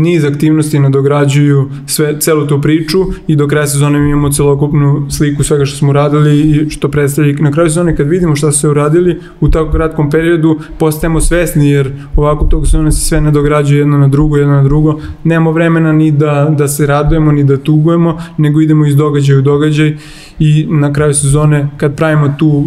niz aktivnosti nadograđuju celu tu priču i do kraja sezone mi imamo celokupnu sliku svega što smo uradili i što predstavlja. Na kraju sezone kad vidimo šta su se uradili u tako kratkom periodu postajemo svesni, jer ovako u toku sezone se sve nadograđuje jedno na drugo, nemamo vremena ni da se radujemo ni da tugujemo, nego idemo iz događaja u događaj i na kraju sezone kad pravimo tu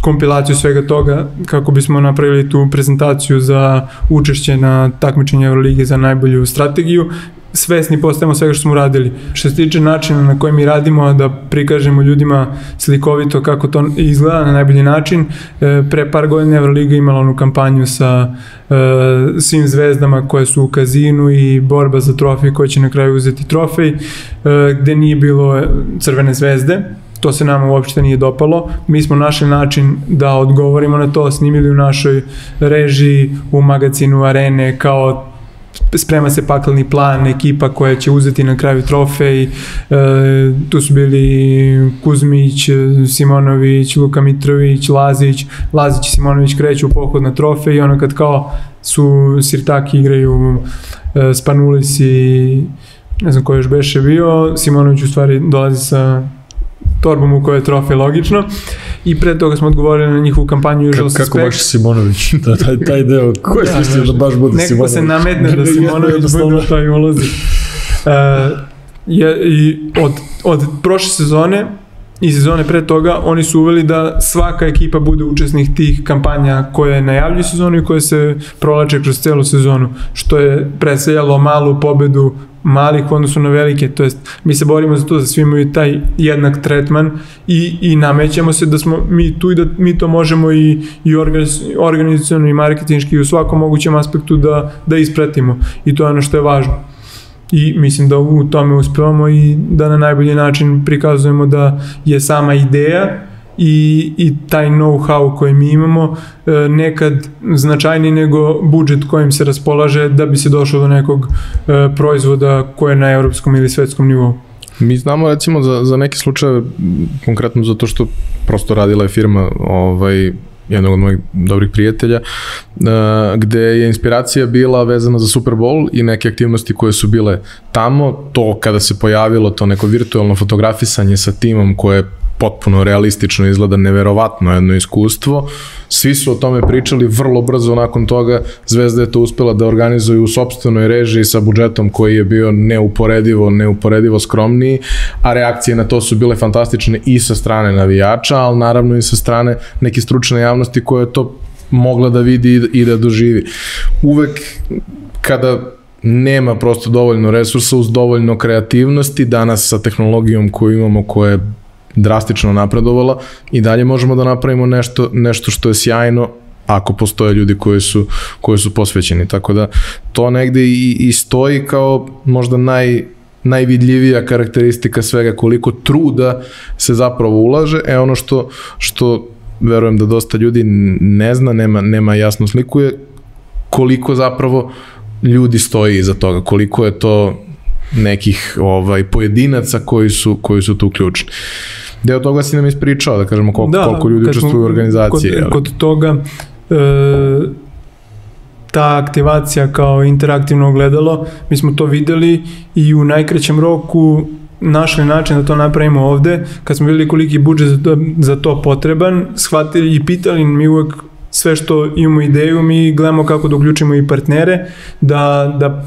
kompilaciju svega toga kako bismo napravili tu prezentaciju za učešće na takmičenju Euroligije za najbolju strategiju, svesni postajemo svega što smo radili. Što se tiče načina na koji mi radimo, da prikažemo ljudima slikovito kako to izgleda na najbolji način, pre par godina Euroliga imala onu kampanju sa svim zvezdama koje su u kazinu i borba za trofej koja će na kraju uzeti trofej, gde nije bilo Crvene zvezde. To se nama uopšte nije dopalo, mi smo našli način da odgovorimo na to, snimili u našoj režiji, u magazinu Arene, kao sprema se pakleni plan, ekipa koja će uzeti na kraju trofej, tu su bili Kuzmić, Simonović, Luka Mitrović, Lazić i Simonović kreću u pohod na trofej i ono kad kao su Sirtaki igraju, Spanulis i ne znam ko još beše bio, Simonović u stvari dolazi sa torbom u kojoj je trofej, logično. I pre toga smo odgovorili na njihovu kampanju. Kako baš Simonović, taj deo, ko je smislio da baš bude Simonović? Neko se nametne da Simonović bude u toj ulozi. Od prošle sezone i sezone pre toga oni su uveli da svaka ekipa bude učesnik tih kampanja koje najavljuju sezonu i koje se provlače kroz celu sezonu, što je presejalo malu pobedu malih u odnosu na velike, to jest mi se borimo za to da svi imaju taj jednak tretman i namećemo se da smo mi tu i da mi to možemo i organizacijalno i marketinški i u svakom mogućem aspektu da ispratimo, i to je ono što je važno. I mislim da u tome uspevamo i da na najbolji način prikazujemo da je sama ideja i taj know-how koji mi imamo nekad značajniji nego budžet kojim se raspolaže da bi se došlo do nekog proizvoda koje je na evropskom ili svetskom nivou. Mi znamo recimo za neke slučaje, konkretno zato što prosto radila je firma jednog od mojih dobrih prijatelja, gde je inspiracija bila vezana za Super Bowl i neke aktivnosti koje su bile tamo, to kada se pojavilo to neko virtualno fotografisanje sa timom koje potpuno realistično izgleda, neverovatno jedno iskustvo. Svi su o tome pričali, vrlo brzo nakon toga Zvezda je to uspela da organizuje u sopstvenoj režiji sa budžetom koji je bio neuporedivo skromniji, a reakcije na to su bile fantastične i sa strane navijača, ali naravno i sa strane neke stručne javnosti koja je to mogla da vidi i da doživi. Uvek kada nema prosto dovoljno resursa uz dovoljno kreativnosti, danas sa tehnologijom koju imamo, koja je drastično napredovala, i dalje možemo da napravimo nešto što je sjajno ako postoje ljudi koji su posvećeni, tako da to negde i stoji kao možda najvidljivija karakteristika svega, koliko truda se zapravo ulaže. E ono što verujem da dosta ljudi ne zna, nema jasnu sliku, je koliko zapravo ljudi stoji iza toga, koliko je to nekih pojedinaca koji su tu ključni. Deo toga si nam ispričao, da kažemo koliko ljudi učestvuju u organizaciji. Kod toga ta aktivacija kao interaktivno ogledalo, mi smo to videli i u najkraćem roku našli način da to napravimo ovde. Kad smo videli koliki budžet za to potreban, shvatili i pitali mi uvek sve što imamo ideju, mi gledamo kako da uključimo i partnere, da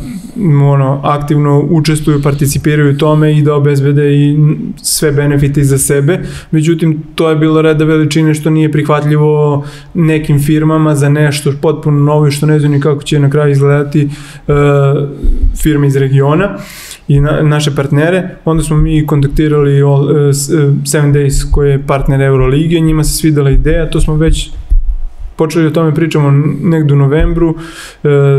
aktivno učestvuju, participiraju u tome i da obezbede i sve benefite za sebe. Međutim, to je bilo reda veličine što nije prihvatljivo nekim firmama za nešto potpuno novo i što ne znaju ni kako će na kraju izgledati firme iz regiona i naše partnere. Onda smo mi kontaktirali 7 Days koji je partner Euroligije, njima se svidela ideja, to smo već počeli o tome pričamo negdje u novembru,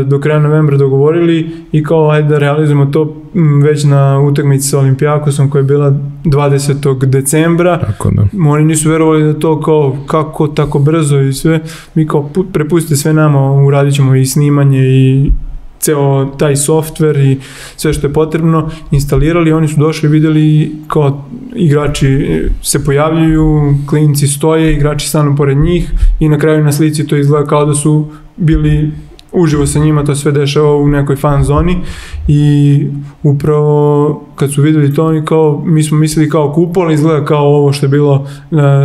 do kraja novembra dogovorili i kao ajde da realizujemo to već na utakmici sa Olimpijakosom koja je bila 20. decembra. Oni nisu verovali da to kao kako tako brzo i sve. Mi kao prepustite sve nama, uradit ćemo i snimanje i ceo taj softver i sve što je potrebno, instalirali, oni su došli, videli kao igrači se pojavljuju, klinci stoje, igrači stanu pored njih i na kraju na slici to izgleda kao da su bili uživo sa njima, to sve dešava u nekoj fan zoni. I upravo kad su videli to, mi smo mislili kao kupol, izgleda kao ovo što je bilo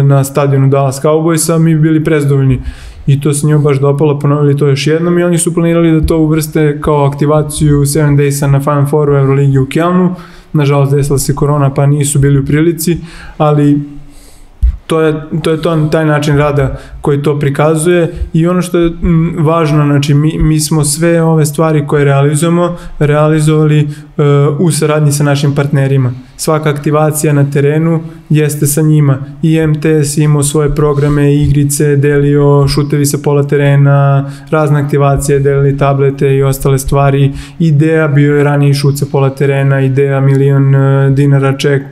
na stadionu Dallas Cowboysa, mi bili prezadovoljni. I to se njima baš dopalo, ponovili to još jednom i oni su planirali da to uvrste kao aktivaciju 7 Daysa na Final Fouru Euroligi u Kelnu. Nažalost, desila se korona pa nisu bili u prilici, ali to je taj način rada koji to prikazuje. I ono što je važno, znači mi smo sve ove stvari koje realizujemo, realizovali u saradnji sa našim partnerima. Svaka aktivacija na terenu jeste sa njima. I MTS imao svoje programe, igrice, delio šutevi sa pola terena, razne aktivacije, delili tablete i ostale stvari. Ideja bio je raniji šut sa pola terena, ideja $1.000.000 ček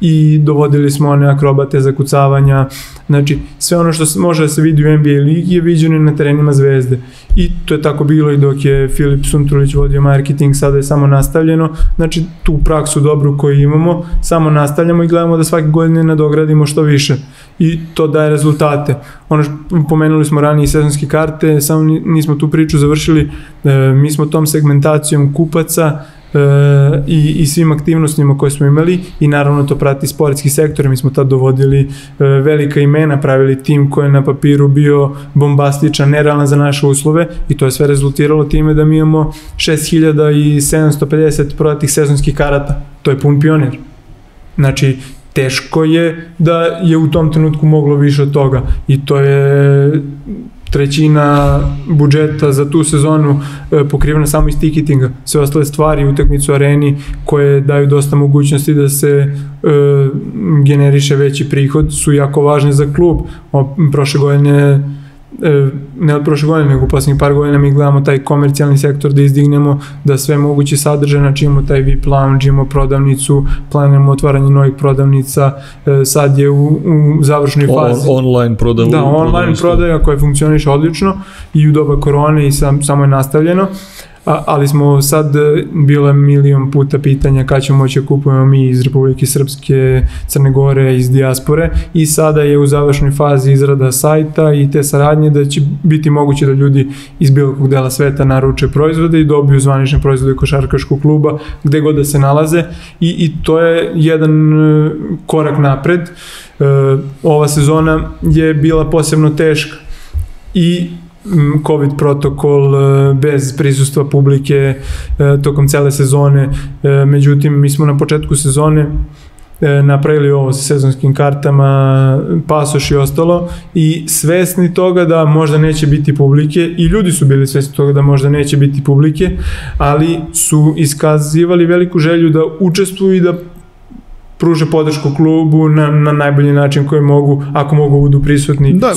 i dovodili smo one akrobate za kucavanja. Znači, sve ono što može da se vidi u NBA ligi je viđeno na terenima Zvezde. I to je tako bilo i dok je Filip Suntulić vodio marketing, sada je samo nastavljeno. Znači, tu praksu dobru koju imamo, samo nastavljamo i gledamo da svake godine nadogradimo što više. i to daje rezultate. Ono što pomenuli smo ranije sezonske karte, samo nismo tu priču završili, mi smo tom segmentacijom kupaca i svim aktivnostima koje smo imali i naravno to prati sportski sektor, mi smo tad dovodili velika imena, pravili tim koji je na papiru bio bombastičan, nerealan za naše uslove i to je sve rezultiralo time da mi imamo 6750 prodatih sezonskih karata, to je pun Pionir. Znači teško je da je u tom trenutku moglo više od toga i to je trećina budžeta za tu sezonu pokrivena samo iz tiketinga, sve ostale stvari, utakmicu, areni koje daju dosta mogućnosti da se generiše veći prihod su jako važne za klub. Prošle godine, ne od prošle godine, nego u posljednjih par godina mi gledamo taj komercijalni sektor da izdignemo, da sve moguće sadržaje, znači imamo taj VIP lounge, imamo prodavnicu, planiramo otvaranje novih prodavnica, sad je u završnoj fazi. Online prodavnica. Da, online prodaja koja funkcioniše odlično i u doba korone i samo je nastavljeno, ali smo sad, bilo je milion puta pitanja kada ćemo moći da kupujemo mi iz Republike Srpske, Crne Gore, iz dijaspore i sada je u završnoj fazi izrada sajta i te saradnje da će biti moguće da ljudi iz bilo kog dela sveta naruče proizvode i dobiju zvanične proizvode Košarkaškog kluba gde god da se nalaze i to je jedan korak napred. Ova sezona je bila posebno teška i COVID protokol, bez prisustva publike tokom cele sezone, međutim mi smo na početku sezone napravili ovo sa sezonskim kartama, pasoš i ostalo i svesni toga da možda neće biti publike i ljudi su bili svesni toga da možda neće biti publike, ali su iskazivali veliku želju da učestvuju i da pruže podršku klubu na najbolji način koji mogu, ako mogu budu prisutni. Da,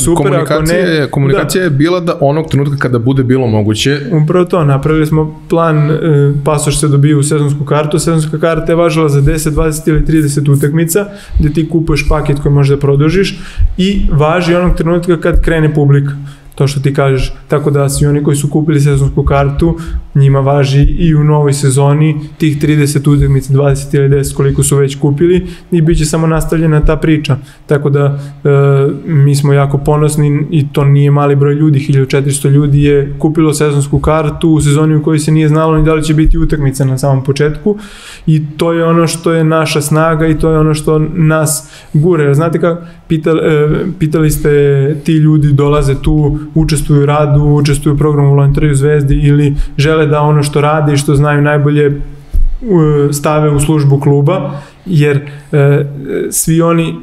komunikacija je bila da onog trenutka kada bude bilo moguće. Upravo to, napravili smo plan, pasoš se dobije u sezonsku kartu, sezonska karta je važila za 10, 20 ili 30 utakmica, gde ti kupuješ paket koji možeš da produžiš i važi onog trenutka kad krene publika. To što ti kažeš, tako da svi oni koji su kupili sezonsku kartu, njima važi i u novoj sezoni tih 30 utakmica, 20 ili 10 koliko su već kupili i bit će samo nastavljena ta priča, tako da mi smo jako ponosni i to nije mali broj ljudi, 1400 ljudi je kupilo sezonsku kartu u sezoni u kojoj se nije znalo ni da li će biti utakmica na samom početku i to je ono što je naša snaga i to je ono što nas gure. Znate kako, pitali ste, ti ljudi dolaze tu, učestvuju u radu, učestvuju u programu Volonteraju u Zvezdi ili žele da ono što rade i što znaju najbolje stave u službu kluba, jer svi oni,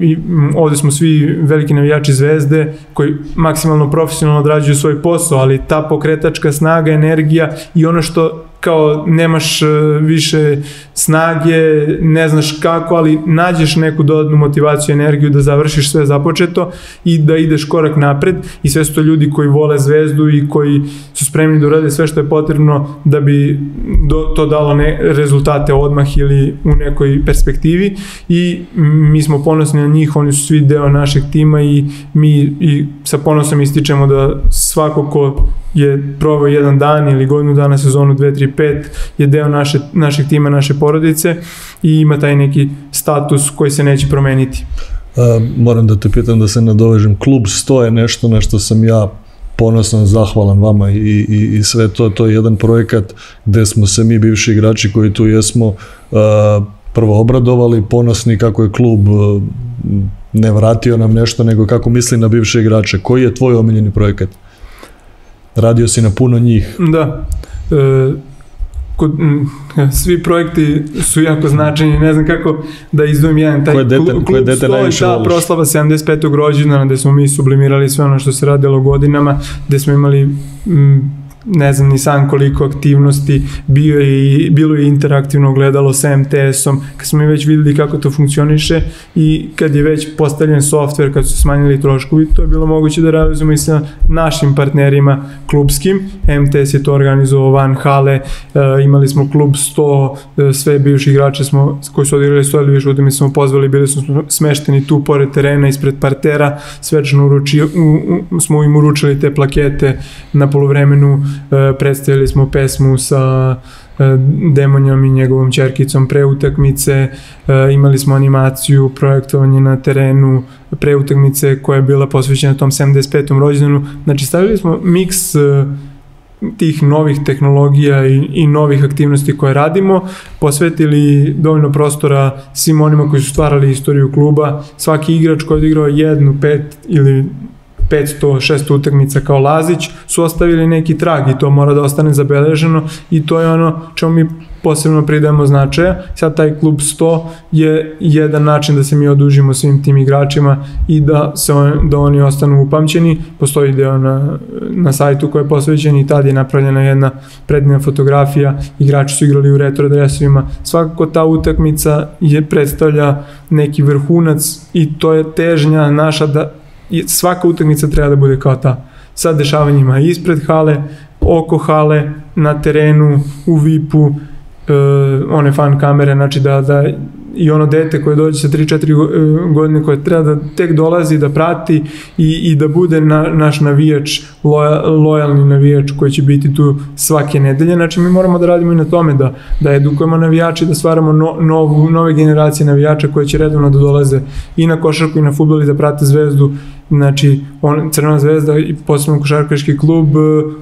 ovde smo svi veliki navijači Zvezde koji maksimalno profesionalno odrađuju svoj posao, ali ta pokretačka snaga, energija i ono što kao nemaš više snage, ne znaš kako, ali nađeš neku dodatnu motivaciju, energiju da završiš sve započeto i da ideš korak napred i sve su to ljudi koji vole Zvezdu i koji su spremni da urade sve što je potrebno da bi to dalo rezultate odmah ili u nekoj perspektivi i mi smo ponosni na njih, oni su svi deo našeg tima i mi sa ponosom ističemo da svako ko je proveo jedan dan ili godinu dana sezonu 2-3-5 je deo našeg tima, naše porodice i ima taj neki status koji se neće promeniti. Moram da te pitam, da se nadovežem, klub 100 je nešto na što sam ja ponosan, zahvalan vama i sve to, to je jedan projekat gde smo se mi bivši igrači koji tu jesmo prvo obradovali, ponosni kako je klub ne vratio nam nešto nego kako misli na bivše igrače. Koji je tvoj omiljeni projekat? Radio si na puno njih. Da, svi projekti su jako značajni, ne znam kako da izdvojim jedan, taj klub 100 i ta proslava 75. rođendana gde smo mi sublimirali sve ono što se radilo godinama, gde smo imali ne znam ni sam koliko aktivnosti, bilo je interaktivno ogledalo sa MTS-om, kad smo mi već videli kako to funkcioniše i kad je već postavljen softver, kad su smanjili troškovi, to je bilo moguće da realizujemo i sa našim partnerima klubskim. MTS je to organizovao van hale, imali smo klub 100, sve bivši igrače koji su odigrali 100 ili više utakmica smo pozvali, bili smo smešteni tu pored terena, ispred partera, svečano smo im uručili te plakete na polovremenu, predstavili smo pesmu sa Demonjom i njegovom čerkicom pre utakmice, imali smo animaciju, projektovanje na terenu pre utakmice koja je bila posvećena tom 75. rođendanu. Znači stavili smo miks tih novih tehnologija i novih aktivnosti koje radimo, posvetili dovoljno prostora svim onima koji su stvarali istoriju kluba. Svaki igrač koji je odigrao 1, 5 ili 500, 600 utakmica kao Lazić su ostavili neki trag i to mora da ostane zabeleženo i to je ono čemu mi posebno pridajemo značaja. Sad taj klub 100 je jedan način da se mi odužimo svim tim igračima i da oni ostanu upamćeni. Postoji deo na sajtu koji je posvećen i tad je napravljena jedna predivna fotografija, igrači su igrali u retro dresovima. Svakako ta utakmica predstavlja neki vrhunac i to je težnja naša da svaka utakmica treba da bude kao ta, sa dešavanjima ispred hale, oko hale, na terenu, u VIP-u, one fan kamere, znači da i ono dete koje dođe sa 3-4 godine koje treba da tek dolazi, da prati i da bude naš navijač, lojalni navijač koji će biti tu svake nedelje. Znači mi moramo da radimo i na tome da edukujemo navijače, da stvaramo nove generacije navijača koje će redovno da dolaze i na košarku i na fudbal i da prate Zvezdu. Znači Crvena zvezda i posebno Košarkaški klub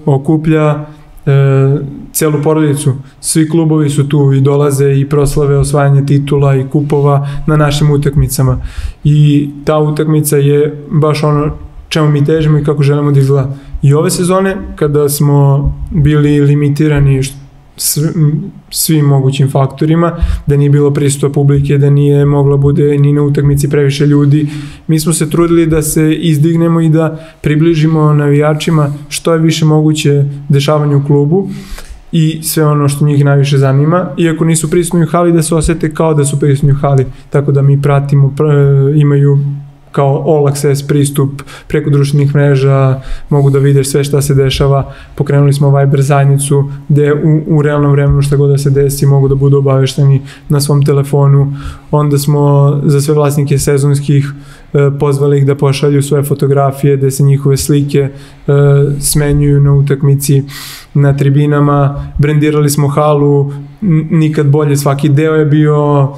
okuplja celu porodicu, svi klubovi su tu i dolaze i proslave osvajanje titula i kupova na našim utakmicama i ta utakmica je baš ono čemu mi težimo i kako želimo da izgleda. I ove sezone kada smo bili limitirani svim mogućim faktorima, da nije bilo pristupa publike, da nije mogla bude ni na utakmici previše ljudi, mi smo se trudili da se izdignemo i da približimo navijačima što je više moguće dešavanje u klubu i sve ono što njih najviše zanima, iako nisu prisutni u hali da se osete kao da su prisutni u hali, tako da mi pratimo, imaju kao all access pristup preko društvenih mreža, mogu da videš sve šta se dešava, pokrenuli smo Viber zajednicu gde u realnom vremenu šta god da se desi mogu da budu obavešteni na svom telefonu, onda smo za sve vlasnike sezonskih pozvali ih da pošalju svoje fotografije gde se njihove slike smenjuju na utakmici, na tribinama, brendirali smo halu, nikad bolje, svaki deo je bio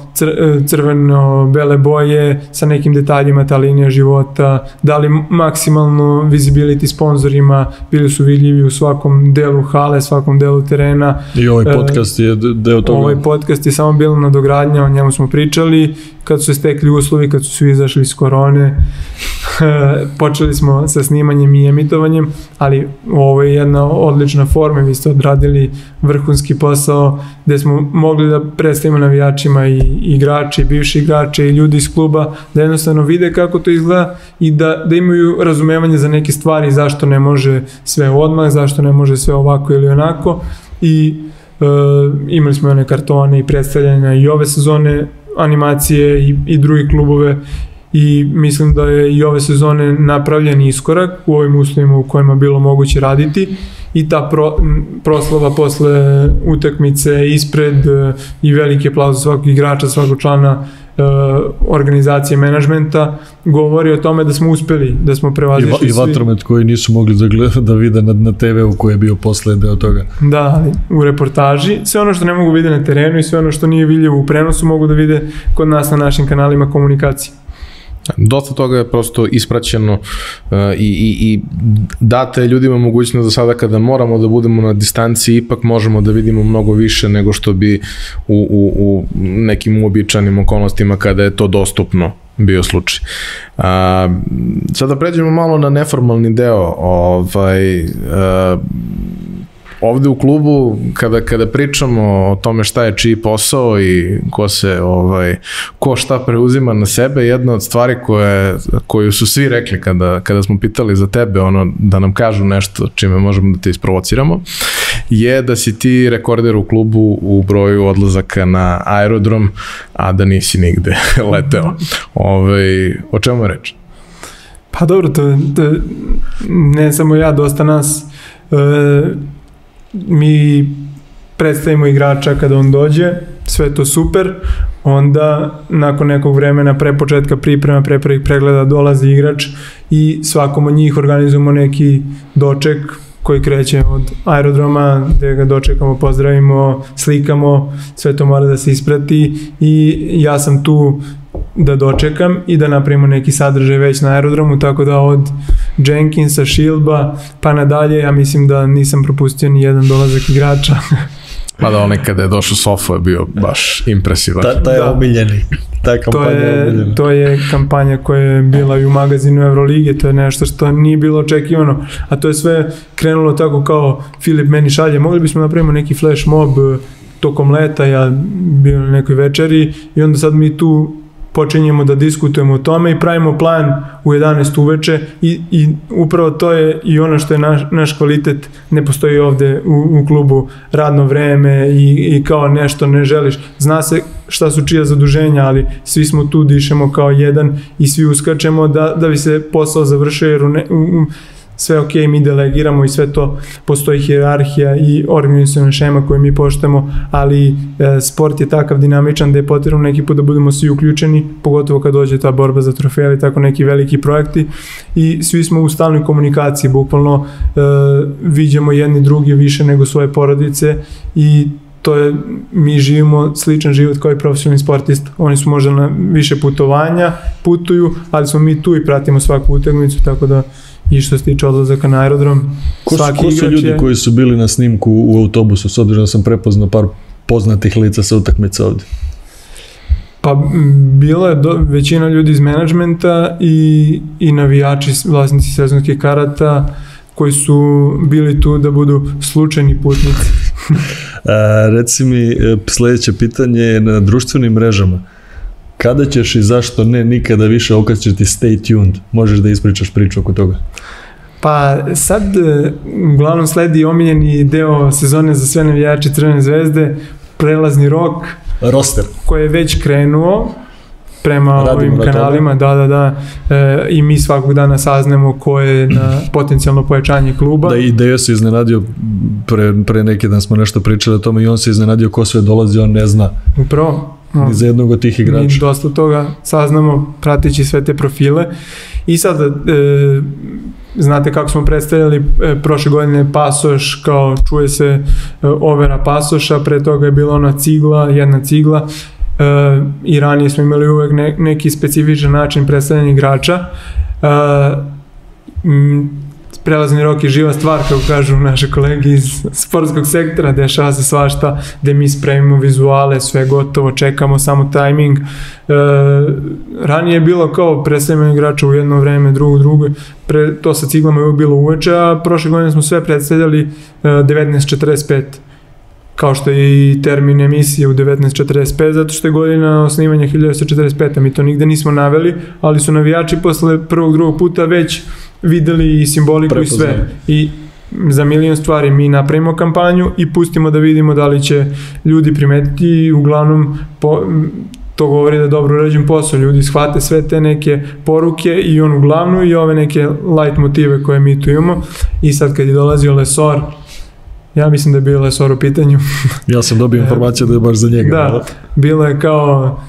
crveno-bele boje sa nekim detaljima, ta linija života, dali maksimalno visibility sponsorima, bili su vidljivi u svakom delu hale, svakom delu terena. I ovaj podcast je deo toga? Ovaj podcast je samo bilo nadogradnja, o njemu smo pričali, kad su stekli uslovi, kad su svi izašli iz korone, počeli smo sa snimanjem i emitovanjem, ali ovo je jedna odlična forma, vi ste odradili vrhunski posao, gde smo mogli da predstavimo navijačima i igrače, bivši igrače i ljudi iz kluba, da jednostavno vide kako to izgleda i da imaju razumevanje za neke stvari, zašto ne može sve odmah, zašto ne može sve ovako ili onako, i imali smo one kartone i predstavljanja i ove sezone, animacije i drugi klubove, i mislim da je i ove sezone napravljen iskorak u ovim uslovima u kojima bilo moguće raditi i ta proslava posle utakmice ispred i veliki aplauz svakog igrača, svakog člana organizacije, menadžmenta, govori o tome da smo uspeli, da smo prevazišli svi. I vatromet koji nisu mogli da vide na TV-u koji je bio posle deo toga. Da, u reportaži. Sve ono što ne mogu vide na terenu i sve ono što nije vidljivo u prenosu mogu da vide kod nas na našim kanalima komunikacije. Dosta toga je prosto ispraćeno i date ljudima mogućnost da sada kada moramo da budemo na distanciji ipak možemo da vidimo mnogo više nego što bi u nekim uobičanim okolnostima kada je to dostupno bio slučaj. Sada pređemo malo na neformalni deo. Ovde u klubu, kada pričamo o tome šta je čiji posao i ko šta preuzima na sebe, jedna od stvari koju su svi rekli kada smo pitali za tebe, ono da nam kažu nešto čime možemo da te isprovociramo, je da si ti rekorder u klubu u broju odlazaka na aerodrom, a da nisi nigde leteo. O čemu je reč? Pa dobro, ne samo ja, dosta nas. Mi predstavimo igrača kada on dođe, sve to super, onda nakon nekog vremena pre početka priprema, pre prvih pregleda dolazi igrač i svakom od njih organizujemo neki doček, koji kreće od aerodroma, gde ga dočekamo, pozdravimo, slikamo, sve to mora da se isprati i ja sam tu da dočekam i da napravimo neki sadržaj već na aerodromu, tako da od Jenkinsa, Šilba, pa nadalje, ja mislim da nisam propustio ni jedan dolazak igrača. Mada onaj kada je došao Sofo je bio baš impresivan. To je omiljeni. To je kampanja koja je bila i u magazinu Eurolige, to je nešto što nije bilo očekivano, a to je sve krenulo tako kao Filip meni šalje, mogli bismo napravimo neki flash mob tokom leta, ja bio na nekoj večeri i onda sad mi tu počinjemo da diskutujemo o tome i pravimo plan u 11 uveče i upravo to je i ono što je naš kvalitet, ne postoji ovde u klubu radno vreme i kao nešto ne želiš, zna se šta su čija zaduženja, ali svi smo tu, dišemo kao jedan i svi uskačemo da bi se posao završio jer sve ok, mi delegiramo i sve to, postoji hijerarhija i organizaciona šema koju mi poštujemo, ali sport je takav dinamičan da je potrebno neki put da budemo svi uključeni, pogotovo kad dođe ta borba za trofeje ili tako neki veliki projekti i svi smo u stalnoj komunikaciji, bukvalno viđamo jedni drugi više nego svoje porodice i to je, mi živimo sličan život kao i profesionalni sportista, oni su možda na više putovanja, putuju, ali smo mi tu i pratimo svaku utakmicu, tako da i što se tiče odlazaka na aerodrom, svaki igrač je... Ko su ljudi koji su bili na snimku u autobusu, s obzirom da sam prepoznao par poznatih lica sa utakmica ovde? Pa bila je većina ljudi iz menadžmenta i navijači, vlasnici sezonskih karata, koji su bili tu da budu slučajni putnici. Reci mi, sledeće pitanje je na društvenim mrežama. Kada ćeš i zašto ne nikada više okačiti stay tuned? Možeš da ispričaš priču oko toga? Pa sad uglavnom sledi omiljeni deo sezone za sve navijače Crvene zvezde, prelazni rok, roster, koji je već krenuo prema ovim kanalima, da, i mi svakog dana saznemo ko je potencijalno pojačanje kluba. Da, i Dejo se iznenadio, pre neki dan smo nešto pričali o tome, i on se iznenadio ko sve dolazi, on ne zna. Upravo. I za jednog od tih igrača. Mi dosta toga saznamo pratići sve te profile i sad znate kako smo predstavljali prošle godine pasoš, kao čuje se overa pasoša, pre toga je bila ona cigla, jedna cigla i ranije smo imali uvek neki specifičan način predstavljanja igrača. Prelazni rok je živa stvar, kao kažu naše kolege iz sportskog sektora, dešava se svašta, gde mi spremimo vizuale, sve gotovo, čekamo samo tajming. Ranije je bilo kao predstavljamo igrača u jedno vreme, drugo, to sa ciglama je bilo uveče, a prošle godine smo sve predstavljali 19.45, kao što je i termin emisije u 19.45, zato što je godina osnivanja 1945, mi to nigde nismo naveli, ali su navijači posle prvog puta već videli i simboliku i sve i za milion stvari. Mi napravimo kampanju i pustimo da vidimo da li će ljudi primetiti i uglavnom to govori da dobro urađen posao, ljudi shvate sve te neke poruke i onu glavnu i ove neke light motive koje mi tu imamo i sad kad je dolazio Lesor, ja mislim da je bio Lesor u pitanju. Ja sam dobio informaciju da je baš za njega. Da, bilo je kao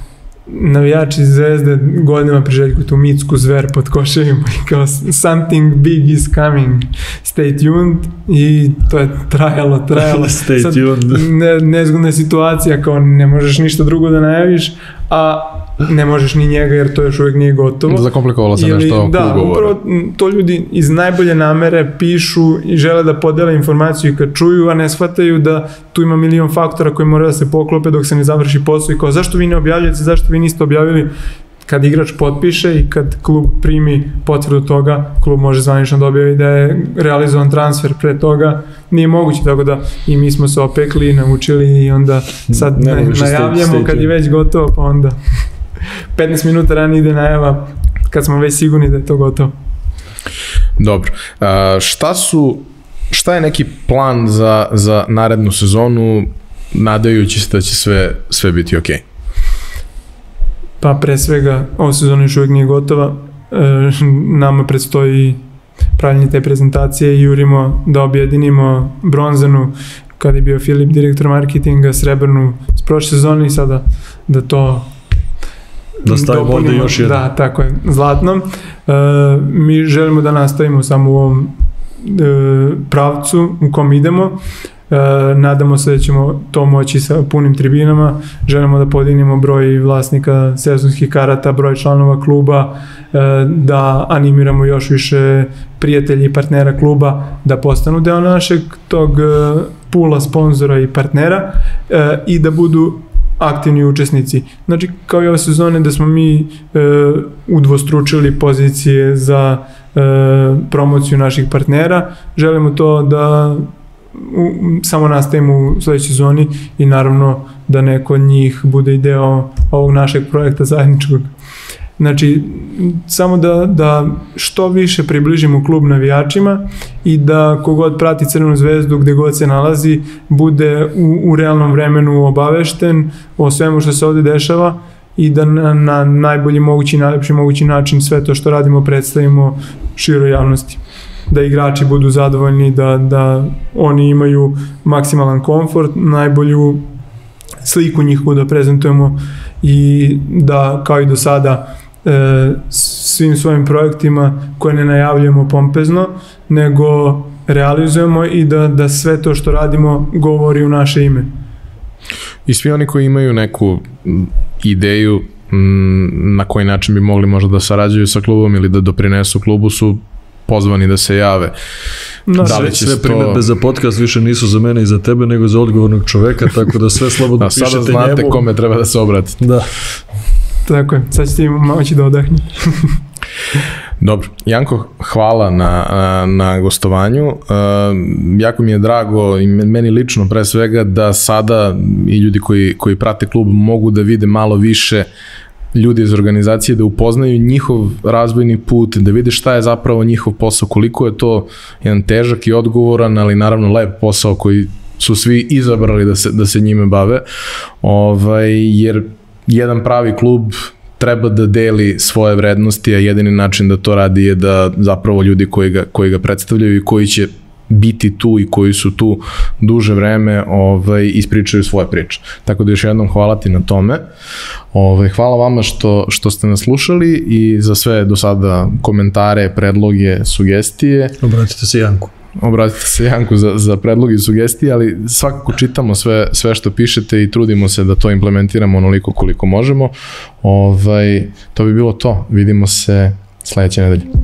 navijači Zvezde godinama priželjkuju tu mitsku zver pod koševima i kao something big is coming, stay tuned, i to je trajalo, sad nezgodna je situacija, kao ne možeš ništa drugo da najaviš, a ne možeš ni njega jer to još uvijek nije gotovo. Zakomplikovalo se nešto u govoru. Da, upravo to ljudi iz najbolje namere pišu i žele da podele informaciju i kad čuju, a ne shvataju da tu ima milion faktora koji moraju da se poklope dok se ne završi posao i kao zašto vi ne objavljate, zašto vi niste objavili. Kad igrač potpiše i kad klub primi potvrdu toga, klub može zvanično da objavi da je realizovan transfer, pre toga nije moguće, tako da i mi smo se opekli i naučili i onda sad najavljamo kad je već gotovo, pa onda 15 minuta ranije ide najava kad smo već sigurni da je to gotovo. Dobro, šta je neki plan za narednu sezonu, nadajući se da će sve biti ok? Pa pre svega, ova sezona još uvijek nije gotova, nama predstoji pravljanje te prezentacije i jurimo da objedinimo bronzanu, kada je bio Filip direktor marketinga, srebrnu s prošle sezone i sada da to dopunimo, da, tako je, zlatnom. Mi želimo da nastavimo samo u ovom pravcu u kom idemo. Nadamo se da ćemo to moći sa punim tribinama, želimo da podignemo broj vlasnika sezonskih karata, broj članova kluba, da animiramo još više prijatelji i partnera kluba da postanu deo našeg tog pula sponzora i partnera i da budu aktivni učesnici. Znači, kao i ove sezone da smo mi udvostručili pozicije za promociju naših partnera, želimo to da samo nastavimo u sledećoj zoni i naravno da neko od njih bude i deo ovog našeg projekta zajedničkog. Znači, samo da što više približimo klub navijačima i da kogod prati Crvenu zvezdu gde god se nalazi bude u realnom vremenu obavešten o svemu što se ovde dešava i da na najbolji mogući, najlepši mogući način sve to što radimo predstavimo široj javnosti. Da igrači budu zadovoljni, da oni imaju maksimalan komfort, najbolju sliku njihovu da prezentujemo i da, kao i do sada, svim svojim projektima koje ne najavljujemo pompezno, nego realizujemo i da sve to što radimo govori u naše ime. I svi oni koji imaju neku ideju na koji način bi mogli možda da sarađuju sa klubom ili da doprinesu klubu su pozvani da se jave. Sve primedbe za podcast više nisu za mene i za tebe, nego za odgovornog čoveka, tako da sve slobodno pišete njemu. Sada znate kome treba da se obratite. Da. Tako je, sad ćete im moći da odahnete. Dobro, Janko, hvala na gostovanju. Jako mi je drago i meni lično pre svega da sada i ljudi koji prate klub mogu da vide malo više ljudi iz organizacije, da upoznaju njihov razvojni put, da vide šta je zapravo njihov posao, koliko je to jedan težak i odgovoran, ali naravno lep posao koji su svi izabrali da se njime bave, jer jedan pravi klub treba da deli svoje vrednosti, a jedini način da to radi je da zapravo ljudi koji ga predstavljaju i koji će biti tu i koji su tu duže vreme ispričaju svoje priče. Tako da još jednom hvala ti na tome. Hvala vama što ste nas slušali i za sve do sada komentare, predloge, sugestije. Obratite se Janku. Obratite se Janku za predloge i sugestije, ali svakako čitamo sve što pišete i trudimo se da to implementiramo onoliko koliko možemo. To bi bilo to. Vidimo se sledeće nedelje.